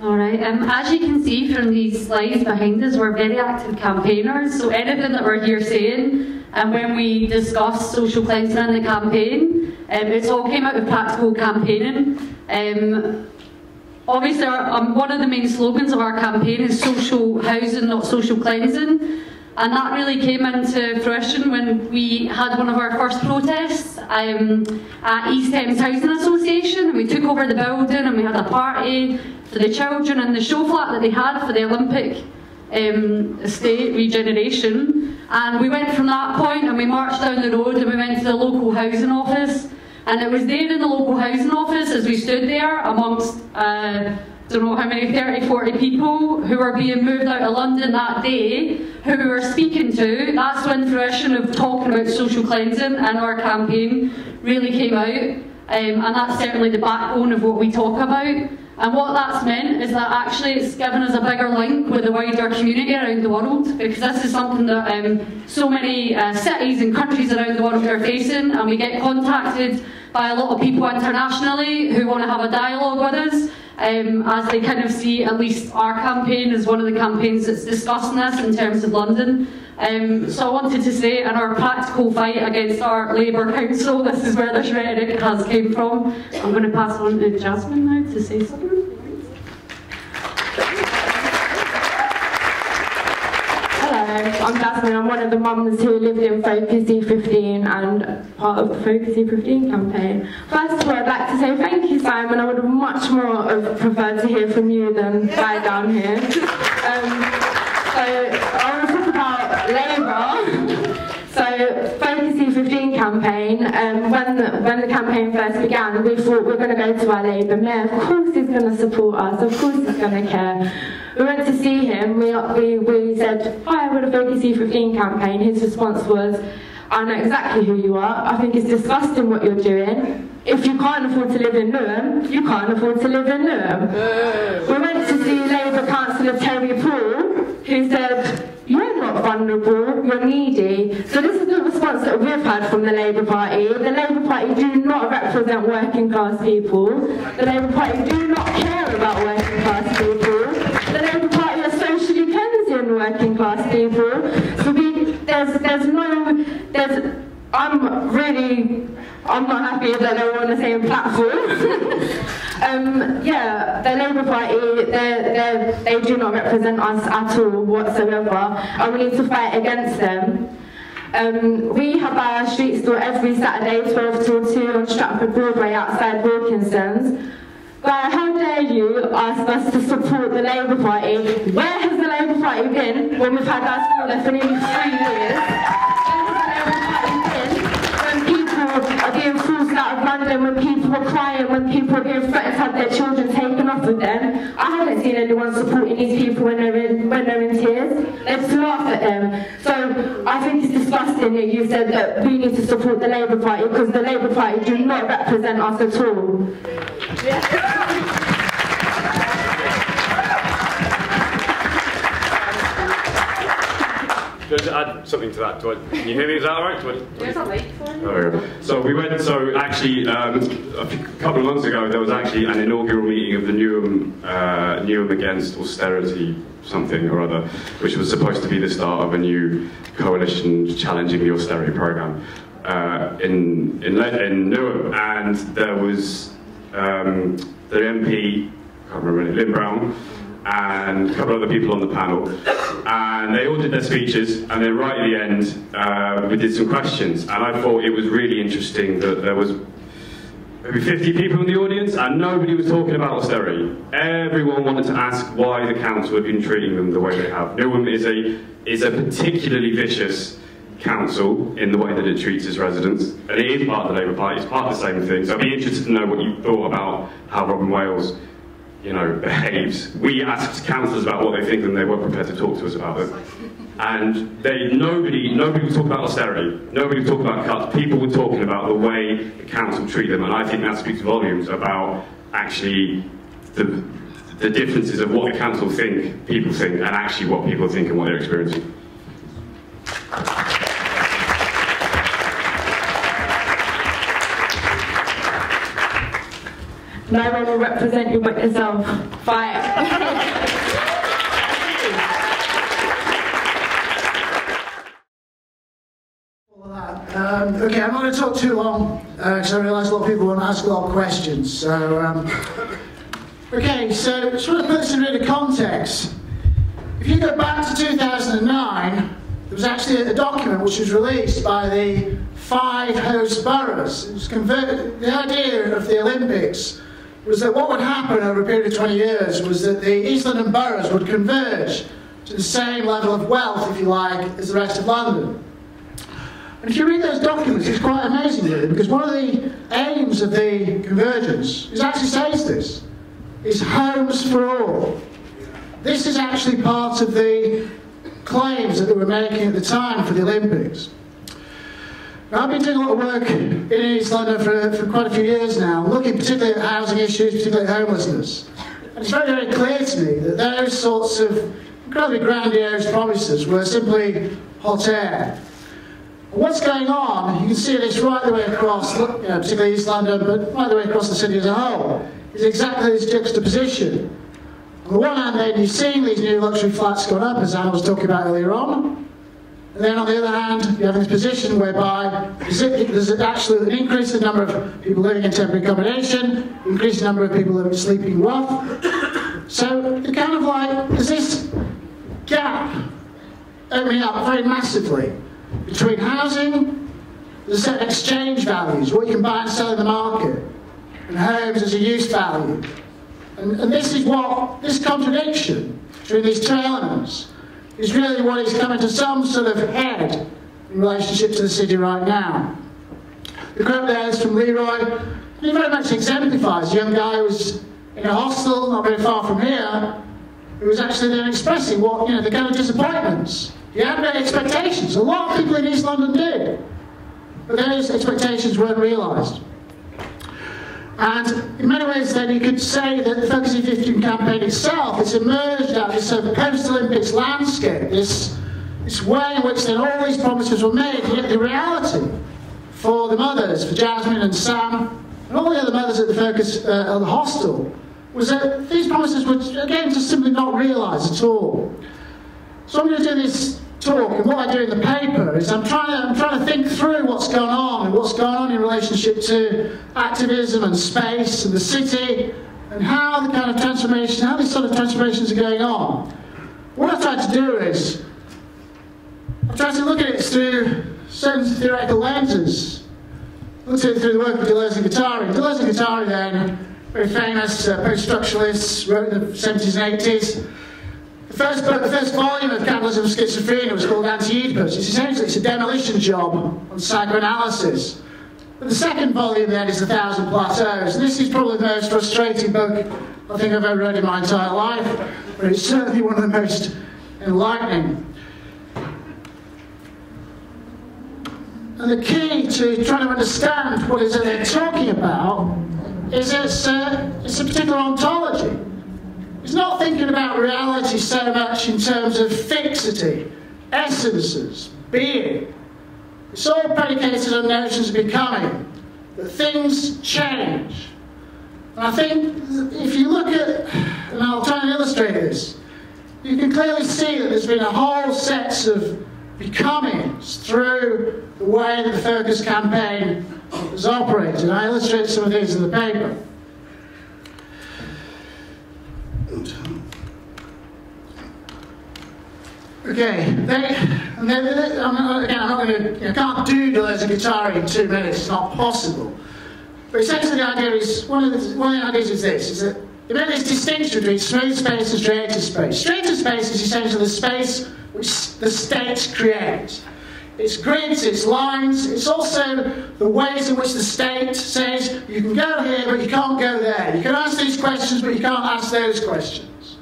All right. Um, as you can see from these slides behind us, we're very active campaigners. So anything that we're here saying, and when we discuss social cleansing in the campaign, um, it's all came out of practical campaigning. Um, Obviously, our, um, one of the main slogans of our campaign is social housing, not social cleansing. And that really came into fruition when we had one of our first protests um, at East Thames Housing Association. And we took over the building and we had a party for the children and the show flat that they had for the Olympic um, Estate regeneration. And we went from that point and we marched down the road and we went to the local housing office. And it was there in the local housing office, as we stood there amongst, uh, don't know how many, thirty, forty people who were being moved out of London that day, who we were speaking to. That's when fruition of talking about social cleansing and our campaign really came out. Um, and that's certainly the backbone of what we talk about. And what that's meant is that actually it's given us a bigger link with the wider community around the world, because this is something that um, so many uh, cities and countries around the world are facing, and we get contacted by a lot of people internationally who want to have a dialogue with us, um, as they kind of see at least our campaign as one of the campaigns that's discussing this in terms of London. Um, so I wanted to say, in our practical fight against our Labour Council, this is where this rhetoric has came from. I'm going to pass on to Jasmine now to say something. Hello, I'm Jasmine. I'm one of the mums who lived in Focus E fifteen and part of the Focus E fifteen campaign. First of all, I'd like to say thank you, Simon. I would have much more have preferred to hear from you than guy down here. Um, so I want to talk about Labour. So Focus E fifteen campaign, um, when, the, when the campaign first began, we thought we were going to go to our Labour mayor. Of course he's going to support us, of course he's going to care. We went to see him, we, we, we said, hi, we're the Focus E fifteen campaign. His response was, I know exactly who you are, I think it's disgusting what you're doing. If you can't afford to live in Newham, you can't afford to live in Newham. Yeah. We went to see Labour Councillor Terry Paul, who said, you're not vulnerable, you're needy. So this is the response that we've had from the Labour Party. The Labour Party do not represent working class people. The Labour Party do not care about working class people. The Labour Party are socially cleansing working class people. So we, there's, there's no, there's, I'm really, I'm not happy that they're on the same platform. um, yeah, the Labour Party, they're, they're, they do not represent us at all whatsoever, and we need to fight against them. Um, we have our street store every Saturday, twelve till two, on Stratford Broadway outside Wilkinson's. But how dare you ask us to support the Labour Party? Where has the Labour Party been when we've had our school there for nearly three years? Are being forced out of London, when people are crying, when people are being threatened to have their children taken off of them. I haven't seen anyone supporting these people when they're in, when they're in tears. They just laugh at them. So I think it's disgusting that you said that we need to support the Labour Party, because the Labour Party do not represent us at all. Yeah. Just add something to that. Do I, can you hear me? Is that all right? Do I, do There's I, a light for you. Oh, so we went. So actually, um, a couple of months ago, there was actually an inaugural meeting of the Newham, uh, Newham Against Austerity something or other, which was supposed to be the start of a new coalition challenging the austerity programme uh, in in in Newham, and there was um, the M P, I can't remember, Lynn Brown, and a couple of other people on the panel, and they all did their speeches, and then right at the end, uh, we did some questions, and I thought it was really interesting that there was maybe fifty people in the audience, and nobody was talking about austerity. Everyone wanted to ask why the council had been treating them the way they have. Newham is a, is a particularly vicious council in the way that it treats its residents, and it is part of the Labour Party, it's part of the same thing, so I'd be interested to know what you thought about how Robin Wales, you know, behaves. We asked councillors about what they think, and they weren't prepared to talk to us about it. And they, nobody, nobody would talk about austerity. Nobody would talk about cuts. People were talking about the way the council treat them, and I think that speaks volumes about actually the the differences of what the council think, people think, and actually what people think and what they're experiencing. No one will represent your witness self. Fire. um, okay, I'm not going to talk too long because uh, I realise a lot of people want to ask a lot of questions. So, um, okay, so just want to put this in a bit of context. If you go back to two thousand nine, there was actually a document which was released by the five host boroughs. It was converted. The idea of the Olympics was that what would happen over a period of twenty years was that the East London boroughs would converge to the same level of wealth, if you like, as the rest of London. And if you read those documents, it's quite amazing, really, because one of the aims of the convergence, it actually says this, is homes for all. This is actually part of the claims that they were making at the time for the Olympics. Now, I've been doing a lot of work in East London for, for quite a few years now, looking particularly at housing issues, particularly homelessness. And it's very, very clear to me that those sorts of incredibly grandiose promises were simply hot air. And what's going on, you can see this right the way across, you know, particularly East London, but right the way across the city as a whole, is exactly this juxtaposition. On the one hand, then, you're seeing these new luxury flats going up, as I was talking about earlier on. And then on the other hand, you have this position whereby there's actually an increase in the number of people living in temporary accommodation, increased number of people living sleeping rough. So it kind of like there's this gap opening up very massively between housing, the set exchange values, what you can buy and sell in the market, and homes as a use value. And, and this is what this contradiction between these two elements is really what is coming to some sort of head in relationship to the city right now. The quote there is from Leroy. He very much exemplifies a young guy who was in a hostel not very far from here, who was actually then expressing what, you know, the kind of disappointments. He had no expectations. A lot of people in East London did. But those expectations weren't realised. And in many ways, then, you could say that the Focus E fifteen campaign itself has emerged out of this sort of post-Olympics landscape, this, this way in which then all these promises were made, yet the reality for the mothers, for Jasmine and Sam, and all the other mothers at the Focus, uh, at the hostel, was that these promises were, again, just simply not realised at all. So I'm going to do this talk, and what I do in the paper is I'm trying to, I'm trying to think through what's going on and what's going on in relationship to activism and space and the city and how the kind of transformation, how these sort of transformations are going on. What I've tried to do is I've tried to look at it through certain theoretical lenses. I looked at it through the work of Deleuze and Guattari. Deleuze and Guattari, then, very famous uh, post-structuralists, wrote in the seventies and eighties. The first, book, the first volume of Capitalism and Schizophrenia was called Anti-Oedipus. It's essentially it's a demolition job on psychoanalysis. But the second volume then is The Thousand Plateaus. And this is probably the most frustrating book I think I've ever read in my entire life, but it's certainly one of the most enlightening. And the key to trying to understand what it is that they're talking about is it's, uh, it's a particular ontology. It's not thinking about reality so much in terms of fixity, essences, being. It's all predicated on notions of becoming, that things change. And I think if you look at, and I'll try and illustrate this, you can clearly see that there's been a whole set of becomings through the way that the Focus campaign has operated. And I illustrate some of these in the paper. Okay, they, and they, they, I'm not, again, I'm not going to, you know, can't do Deleuze and Guattari in two minutes, it's not possible. But essentially the idea is, one of the, one of the ideas is this, is that they make this distinction between smooth space and creative space. Creative space is essentially the space which the state creates. It's grids, it's lines, it's also the ways in which the state says, you can go here, but you can't go there. You can ask these questions, but you can't ask those questions.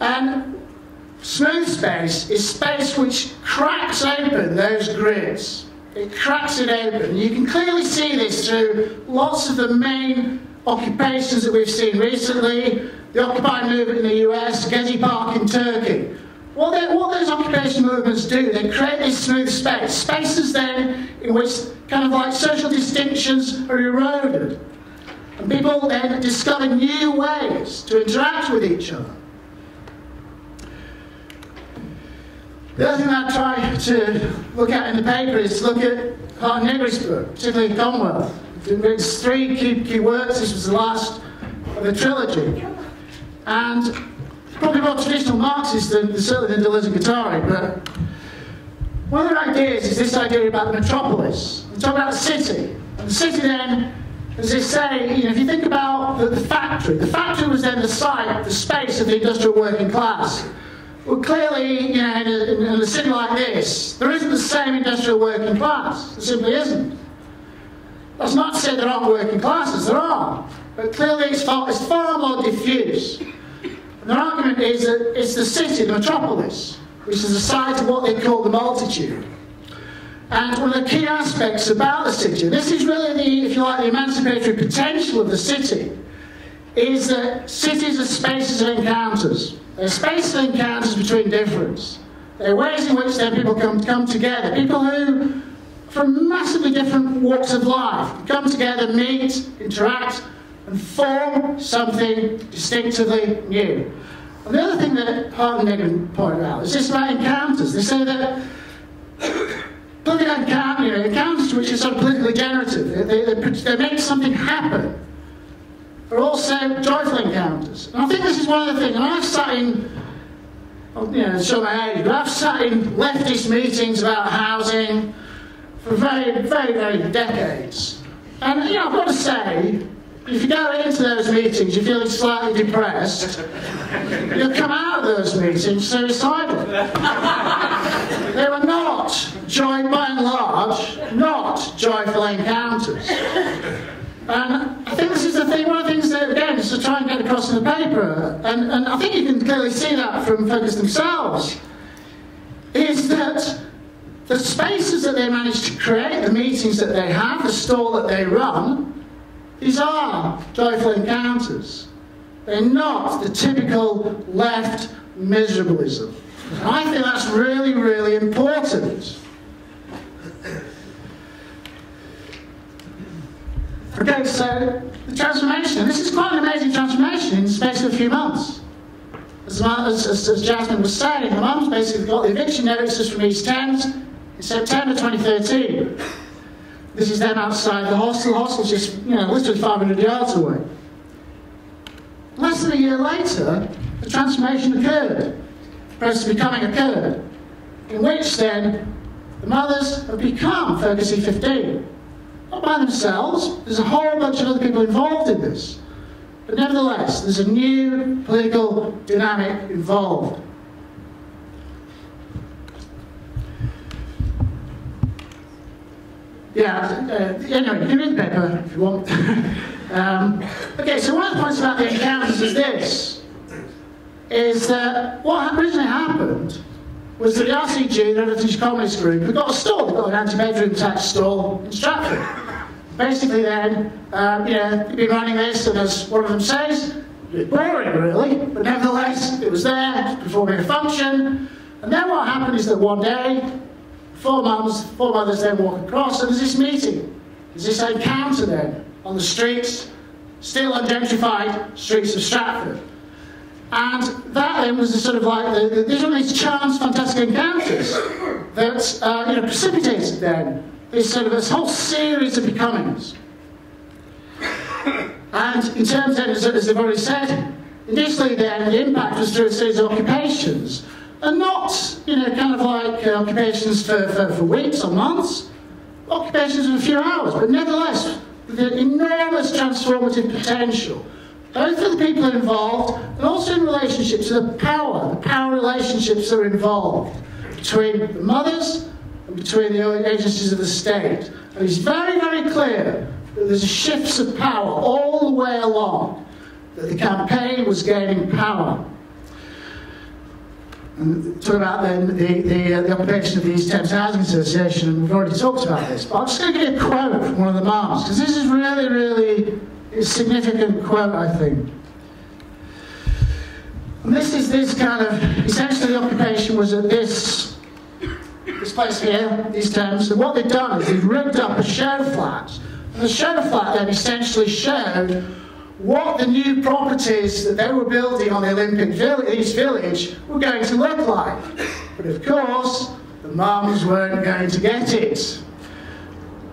And smooth space is space which cracks open those grids. It cracks it open. You can clearly see this through lots of the main occupations that we've seen recently. The Occupy movement in the U S, Gezi Park in Turkey. What, they, what those occupation movements do, they create this smooth space. Spaces then in which kind of like social distinctions are eroded. And people then discover new ways to interact with each other. The other thing I try to look at in the paper is look at Hart and Negri's book, particularly in Commonwealth. It reads three key, key works. This was the last of the trilogy. And probably more traditional Marxists than certainly than Deleuze and Guattari, but one of their ideas is this idea about the metropolis. They talk about the city. And the city then, as they say, you know, if you think about the, the factory, the factory was then the site, the space of the industrial working class. Well, clearly, you know, in a, in a city like this, there isn't the same industrial working class. There simply isn't. That's not to say there aren't working classes, there are. But clearly it's far, it's far more diffuse. Their argument is that it's the city, the metropolis, which is the site of what they call the multitude. And one of the key aspects about the city, and this is really the, if you like, the emancipatory potential of the city, is that cities are spaces of encounters. They're spaces of encounters between difference. They're ways in which then people come, come together. People who, from massively different walks of life, come together, meet, interact, and form something distinctively new. And the other thing that Hart and Negrin pointed out is this about encounters. They say that political encounters, you know, encounters which are sort of politically generative, they, they, they, they make something happen, are also joyful encounters. And I think this is one of the things, and I've sat in, you know, show my age, but I've sat in leftist meetings about housing for very, very, very decades. And, you know, I've got to say, if you go into those meetings, you're feeling slightly depressed, you'll come out of those meetings suicidal. They were not, joy, by and large, not joyful encounters. And I think this is the thing, one of the things that, again, is to try and get across in the paper, and, and I think you can clearly see that from Focus themselves, is that the spaces that they manage to create, the meetings that they have, the stall that they run, these are joyful encounters. They're not the typical left miserableism. And I think that's really, really important. Okay, so the transformation. This is quite an amazing transformation in the space of a few months. As, as, as Jasmine was saying, the mum's basically got the eviction notices from East Thames in September twenty thirteen. This is them outside the hostel. The hostel's just, you know, literally five hundred yards away. Less than a year later, the transformation occurred. The process of becoming occurred. In which then, the mothers have become Focus E fifteen. Not by themselves, there's a whole bunch of other people involved in this. But nevertheless, there's a new political dynamic involved. Yeah, uh, anyway, you can read the paper if you want. um, okay, so one of the points about the encounters is this, is that what originally happened was that the R C G, the Heritage Communist Group, they got a stall, they got an anti-bedroom tax stall in Stratford. Basically then, um, you know, they've been running this, and as one of them says, a bit boring really, but nevertheless, it was there, performing a function, and then what happened is that one day, Four mums, four mothers then walk across, and there's this meeting. There's this encounter then on the streets, still ungentrified streets of Stratford. And that then was the sort of like, the, the, these are these chance, fantastic encounters that uh, you know, precipitated then this sort of this whole series of becomings. And in terms then, as, as they've already said, initially then the impact was through a series of occupations. And not, you know, kind of like uh, occupations for, for, for weeks or months, occupations for a few hours, but nevertheless, with an enormous transformative potential, both for the people involved and also in relationships to the power, the power relationships that are involved between the mothers and between the agencies of the state. And it's very, very clear that there's shifts of power all the way along, that the campaign was gaining power. And talk about then the, the, uh, the occupation of the East Thames Housing Association, and we've already talked about this, but I'm just going to give you a quote from one of the mums, because this is really, really a significant quote, I think. And this is this kind of, essentially the occupation was at this, this place here, East Thames, and what they've done is they've ripped up a share of flats. And the share of flat then essentially showed what the new properties that they were building on the Olympic East Village were going to look like. But of course, the mums weren't going to get it.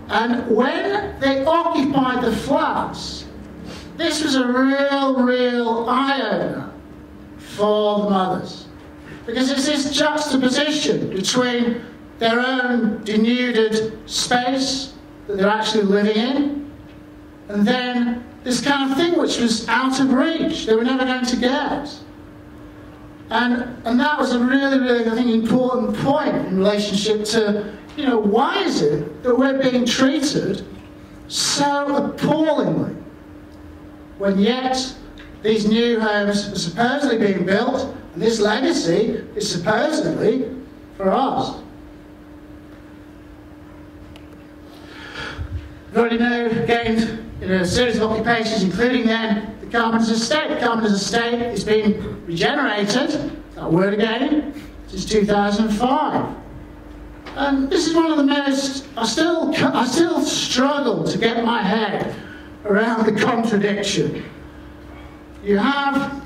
And when they occupied the flats, this was a real, real eye-opener for the mothers. Because it's this juxtaposition between their own denuded space that they're actually living in, and then this kind of thing which was out of reach, they were never going to get. And, and that was a really, really, I think, important point in relationship to, you know, why is it that we're being treated so appallingly when yet these new homes are supposedly being built and this legacy is supposedly for us? We've already now gained in a series of occupations, including then the Carpenter's Estate. The Carpenter's Estate has been regenerated, that word again, since two thousand five. And this is one of the most, I still, I still struggle to get my head around the contradiction. You have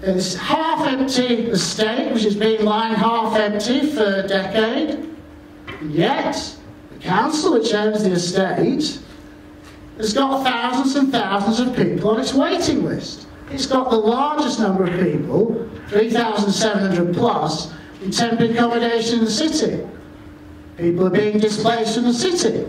this half-empty estate, which has been lying half-empty for a decade, and yet the council which owns the estate has got thousands and thousands of people on its waiting list. It's got the largest number of people, three thousand seven hundred plus, in temporary accommodation in the city. People are being displaced from the city.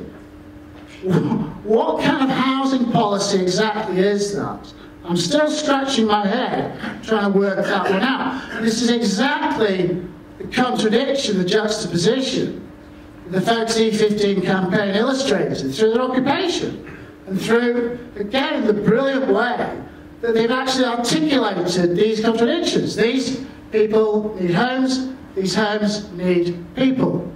What kind of housing policy exactly is that? I'm still scratching my head trying to work that one out. And this is exactly the contradiction, the juxtaposition the Focus E fifteen campaign illustrated through their occupation. And through, again, the brilliant way that they've actually articulated these contradictions. These people need homes, these homes need people.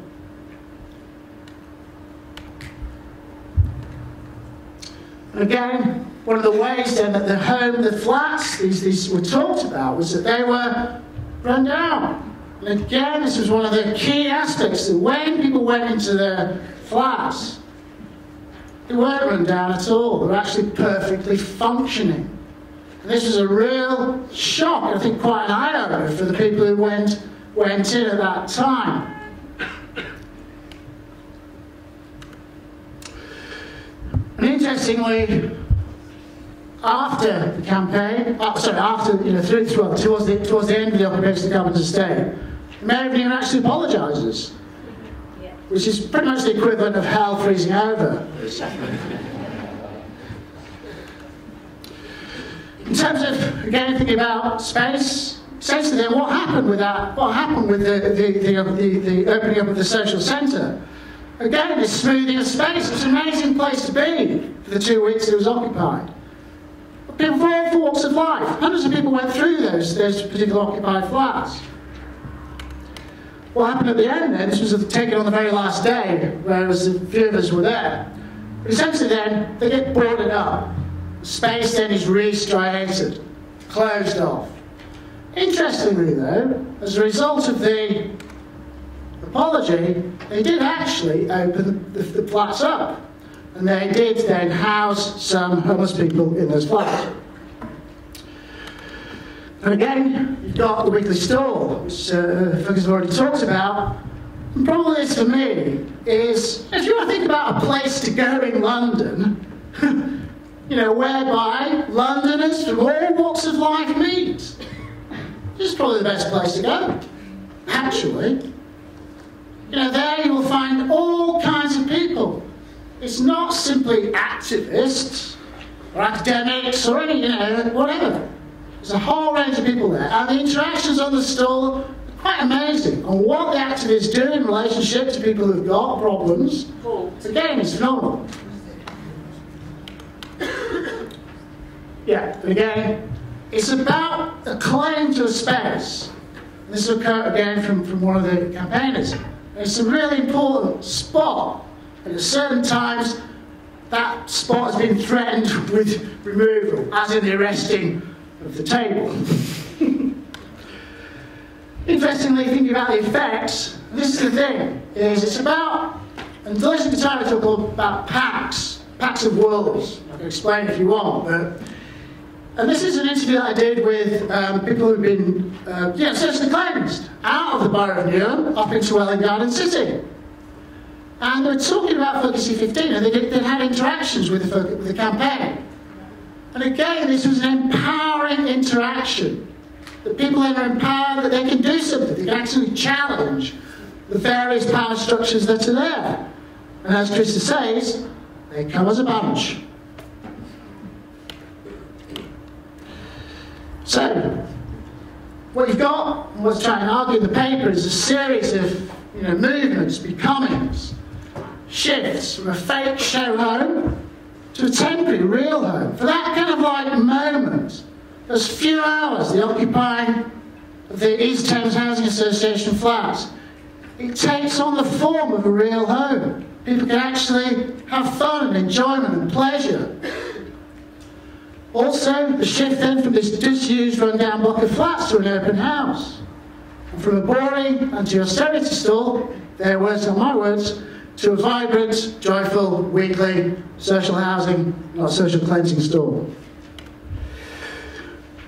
And again, one of the ways then that the home, the flats, these, these were talked about was that they were run down. And again, this was one of the key aspects that when people went into their flats, they weren't run down at all. They were actually perfectly functioning. And this was a real shock, I think quite an eye-opener for the people who went, went in at that time. And interestingly, after the campaign, oh, sorry, after, you know, through, well, towards, the, towards the end of the occupation of the Carpenter's Estate, the mayor of Newham actually apologises, which is pretty much the equivalent of hell freezing over. In terms of, again, thinking about space, essentially then what happened with that, what happened with the, the, the, the, the opening up of the social centre? Again, this smoothing of space, it was an amazing place to be for the two weeks it was occupied. People from all walks of life, hundreds of people went through those, those particular occupied flats. What happened at the end then, this was taken on the very last day, whereas a few of us were there. But essentially then, they get boarded up. The space then is restriated, closed off. Interestingly though, as a result of the apology, they did actually open the, the, the flats up. And they did then house some homeless people in those flats. And again, you've got the weekly stall, which uh, folks have already talked about. The problem is for me is, if you want to think about a place to go in London, you know, whereby Londoners from all walks of life meet, this is probably the best place to go, actually. You know, there you will find all kinds of people. It's not simply activists or academics or any, you know, whatever. There's a whole range of people there, and the interactions on the stall are quite amazing. And what the activists do in relationship to people who've got problems, again, is phenomenal. Yeah, but again, it's about a claim to a space. And this will occur again from, from one of the campaigners. And it's a really important spot, and at certain times, that spot has been threatened with removal, as in the arresting of the table. Interestingly, thinking about the effects, this is the thing, is it's about, and Deleuze and Guattari talk about packs, packs of worlds. I can explain if you want, but, and this is an interview that I did with um, people who've been, uh, yeah, socially cleansed, out of the borough of Newham, up into Welwyn Garden City. And they were talking about Focus E fifteen, and they did, they'd had interactions with the, with the campaign. And again, this was an empowering interaction. That people are empowered, that they can do something, they can actually challenge the various power structures that are there. And as Krista says, they come as a bunch. So, what you've got, and what's trying to argue in the paper, is a series of you know, movements, becomings, shifts from a fake show home to a temporary real home. For that kind of like moment, those few hours the occupying of the East Thames Housing Association flats, it takes on the form of a real home. People can actually have fun and enjoyment and pleasure. Also, the shift then from this disused, run-down block of flats to an open house. And from a boring anti-austerity stall, their words are my words, to a vibrant, joyful, weekly social housing, not social cleansing stall.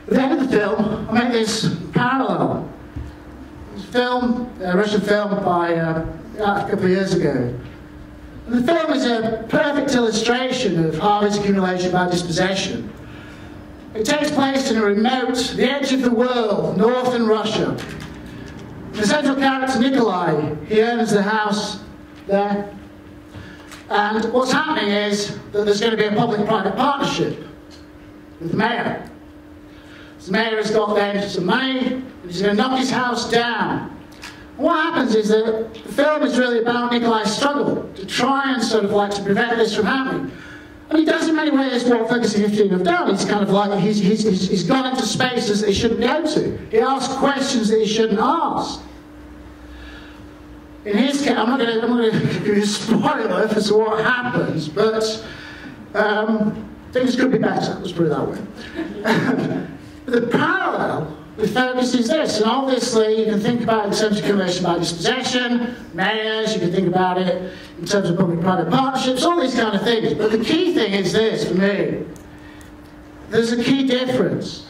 At the end of the film, I make this parallel. It's a film, a Russian film by uh, a couple of years ago. And the film is a perfect illustration of Harvey's accumulation by dispossession. It takes place in a remote, the edge of the world, northern Russia. The central character, Nikolai, he owns the house there. And what's happening is that there's going to be a public-private partnership with the mayor. The mayor has got then some money, and he's going to knock his house down. And what happens is that the film is really about Nikolai's struggle to try and sort of like to prevent this from happening. And he does in many ways what Focus E fifteen have done. It's kind of like he's, he's, he's gone into spaces that he shouldn't go to. He asks questions that he shouldn't ask. In his case, I'm not going to, I'm going to give you a spoiler as to what happens, but um, things could be better, let's put it that way. But the parallel with Focus is this, and obviously you can think about it in terms of accumulation by dispossession, mayors, you can think about it in terms of public-private partnerships, all these kind of things. But the key thing is this, for me, there's a key difference.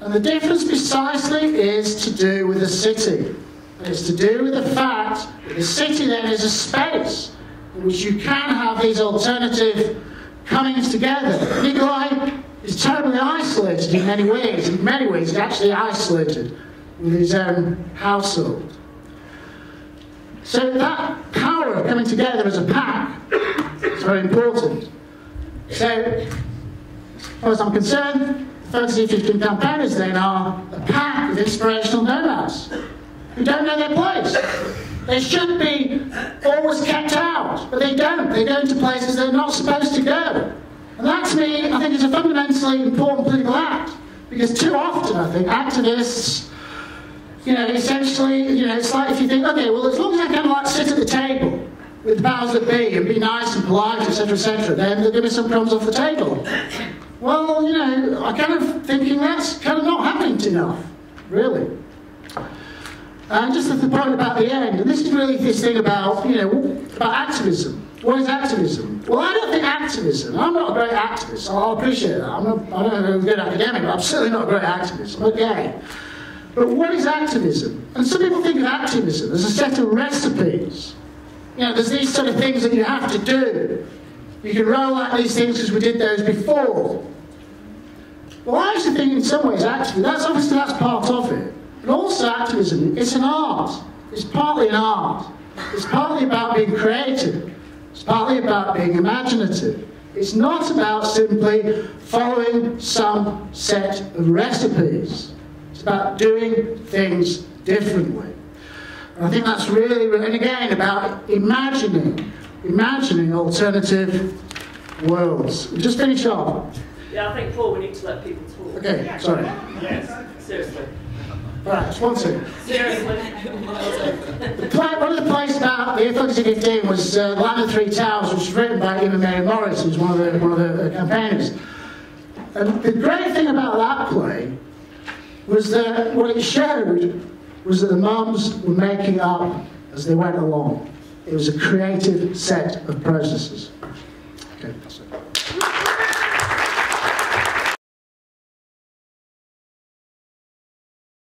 And the difference precisely is to do with the city. And it's to do with the fact that the city then is a space in which you can have these alternative comings together. Nikolai, he's totally isolated in many ways. In many ways, he's actually isolated with his own household. So that power of coming together as a pack is very important. So, as far as I'm concerned, the Focus E fifteen campaigners then are a pack of inspirational nomads who don't know their place. They should be always kept out, but they don't. They go to places they're not supposed to go. And that, to me, I think is a fundamentally important political act, because too often, I think, activists, you know, essentially, you know, it's like if you think, okay, well, as long as I can, like, sit at the table with the powers that be and be nice and polite, et cetera, et cetera, then they'll give me some crumbs off the table. Well, you know, I'm kind of thinking that's kind of not happening enough, really. And just at the point about the end, and this is really this thing about, you know, about activism. What is activism? Well, I don't think activism, I'm not a great activist, I'll appreciate that. I'm not, I don't know I'm a good academic, but I'm certainly not a great activist, I'm okay. But what is activism? And some people think of activism as a set of recipes. You know, there's these sort of things that you have to do. You can roll out these things because we did those before. Well, I actually think in some ways activism, that's obviously that's part of it. But also activism, it's an art. It's partly an art. It's partly about being creative. It's partly about being imaginative. It's not about simply following some set of recipes. It's about doing things differently. And I think that's really, and again, about imagining, imagining alternative worlds. We'll just finish off. Yeah, I think, Paul, we need to let people talk. Okay, yeah, sorry. Yes, seriously. Right, it's one thing. Seriously. One of the plays about the Focus E fifteen was uh, Land of Three Towers, which was written by Emma Mary Morris, who was one of the, one of the campaigners. And the great thing about that play was that what it showed was that the mums were making up as they went along. It was a creative set of processes.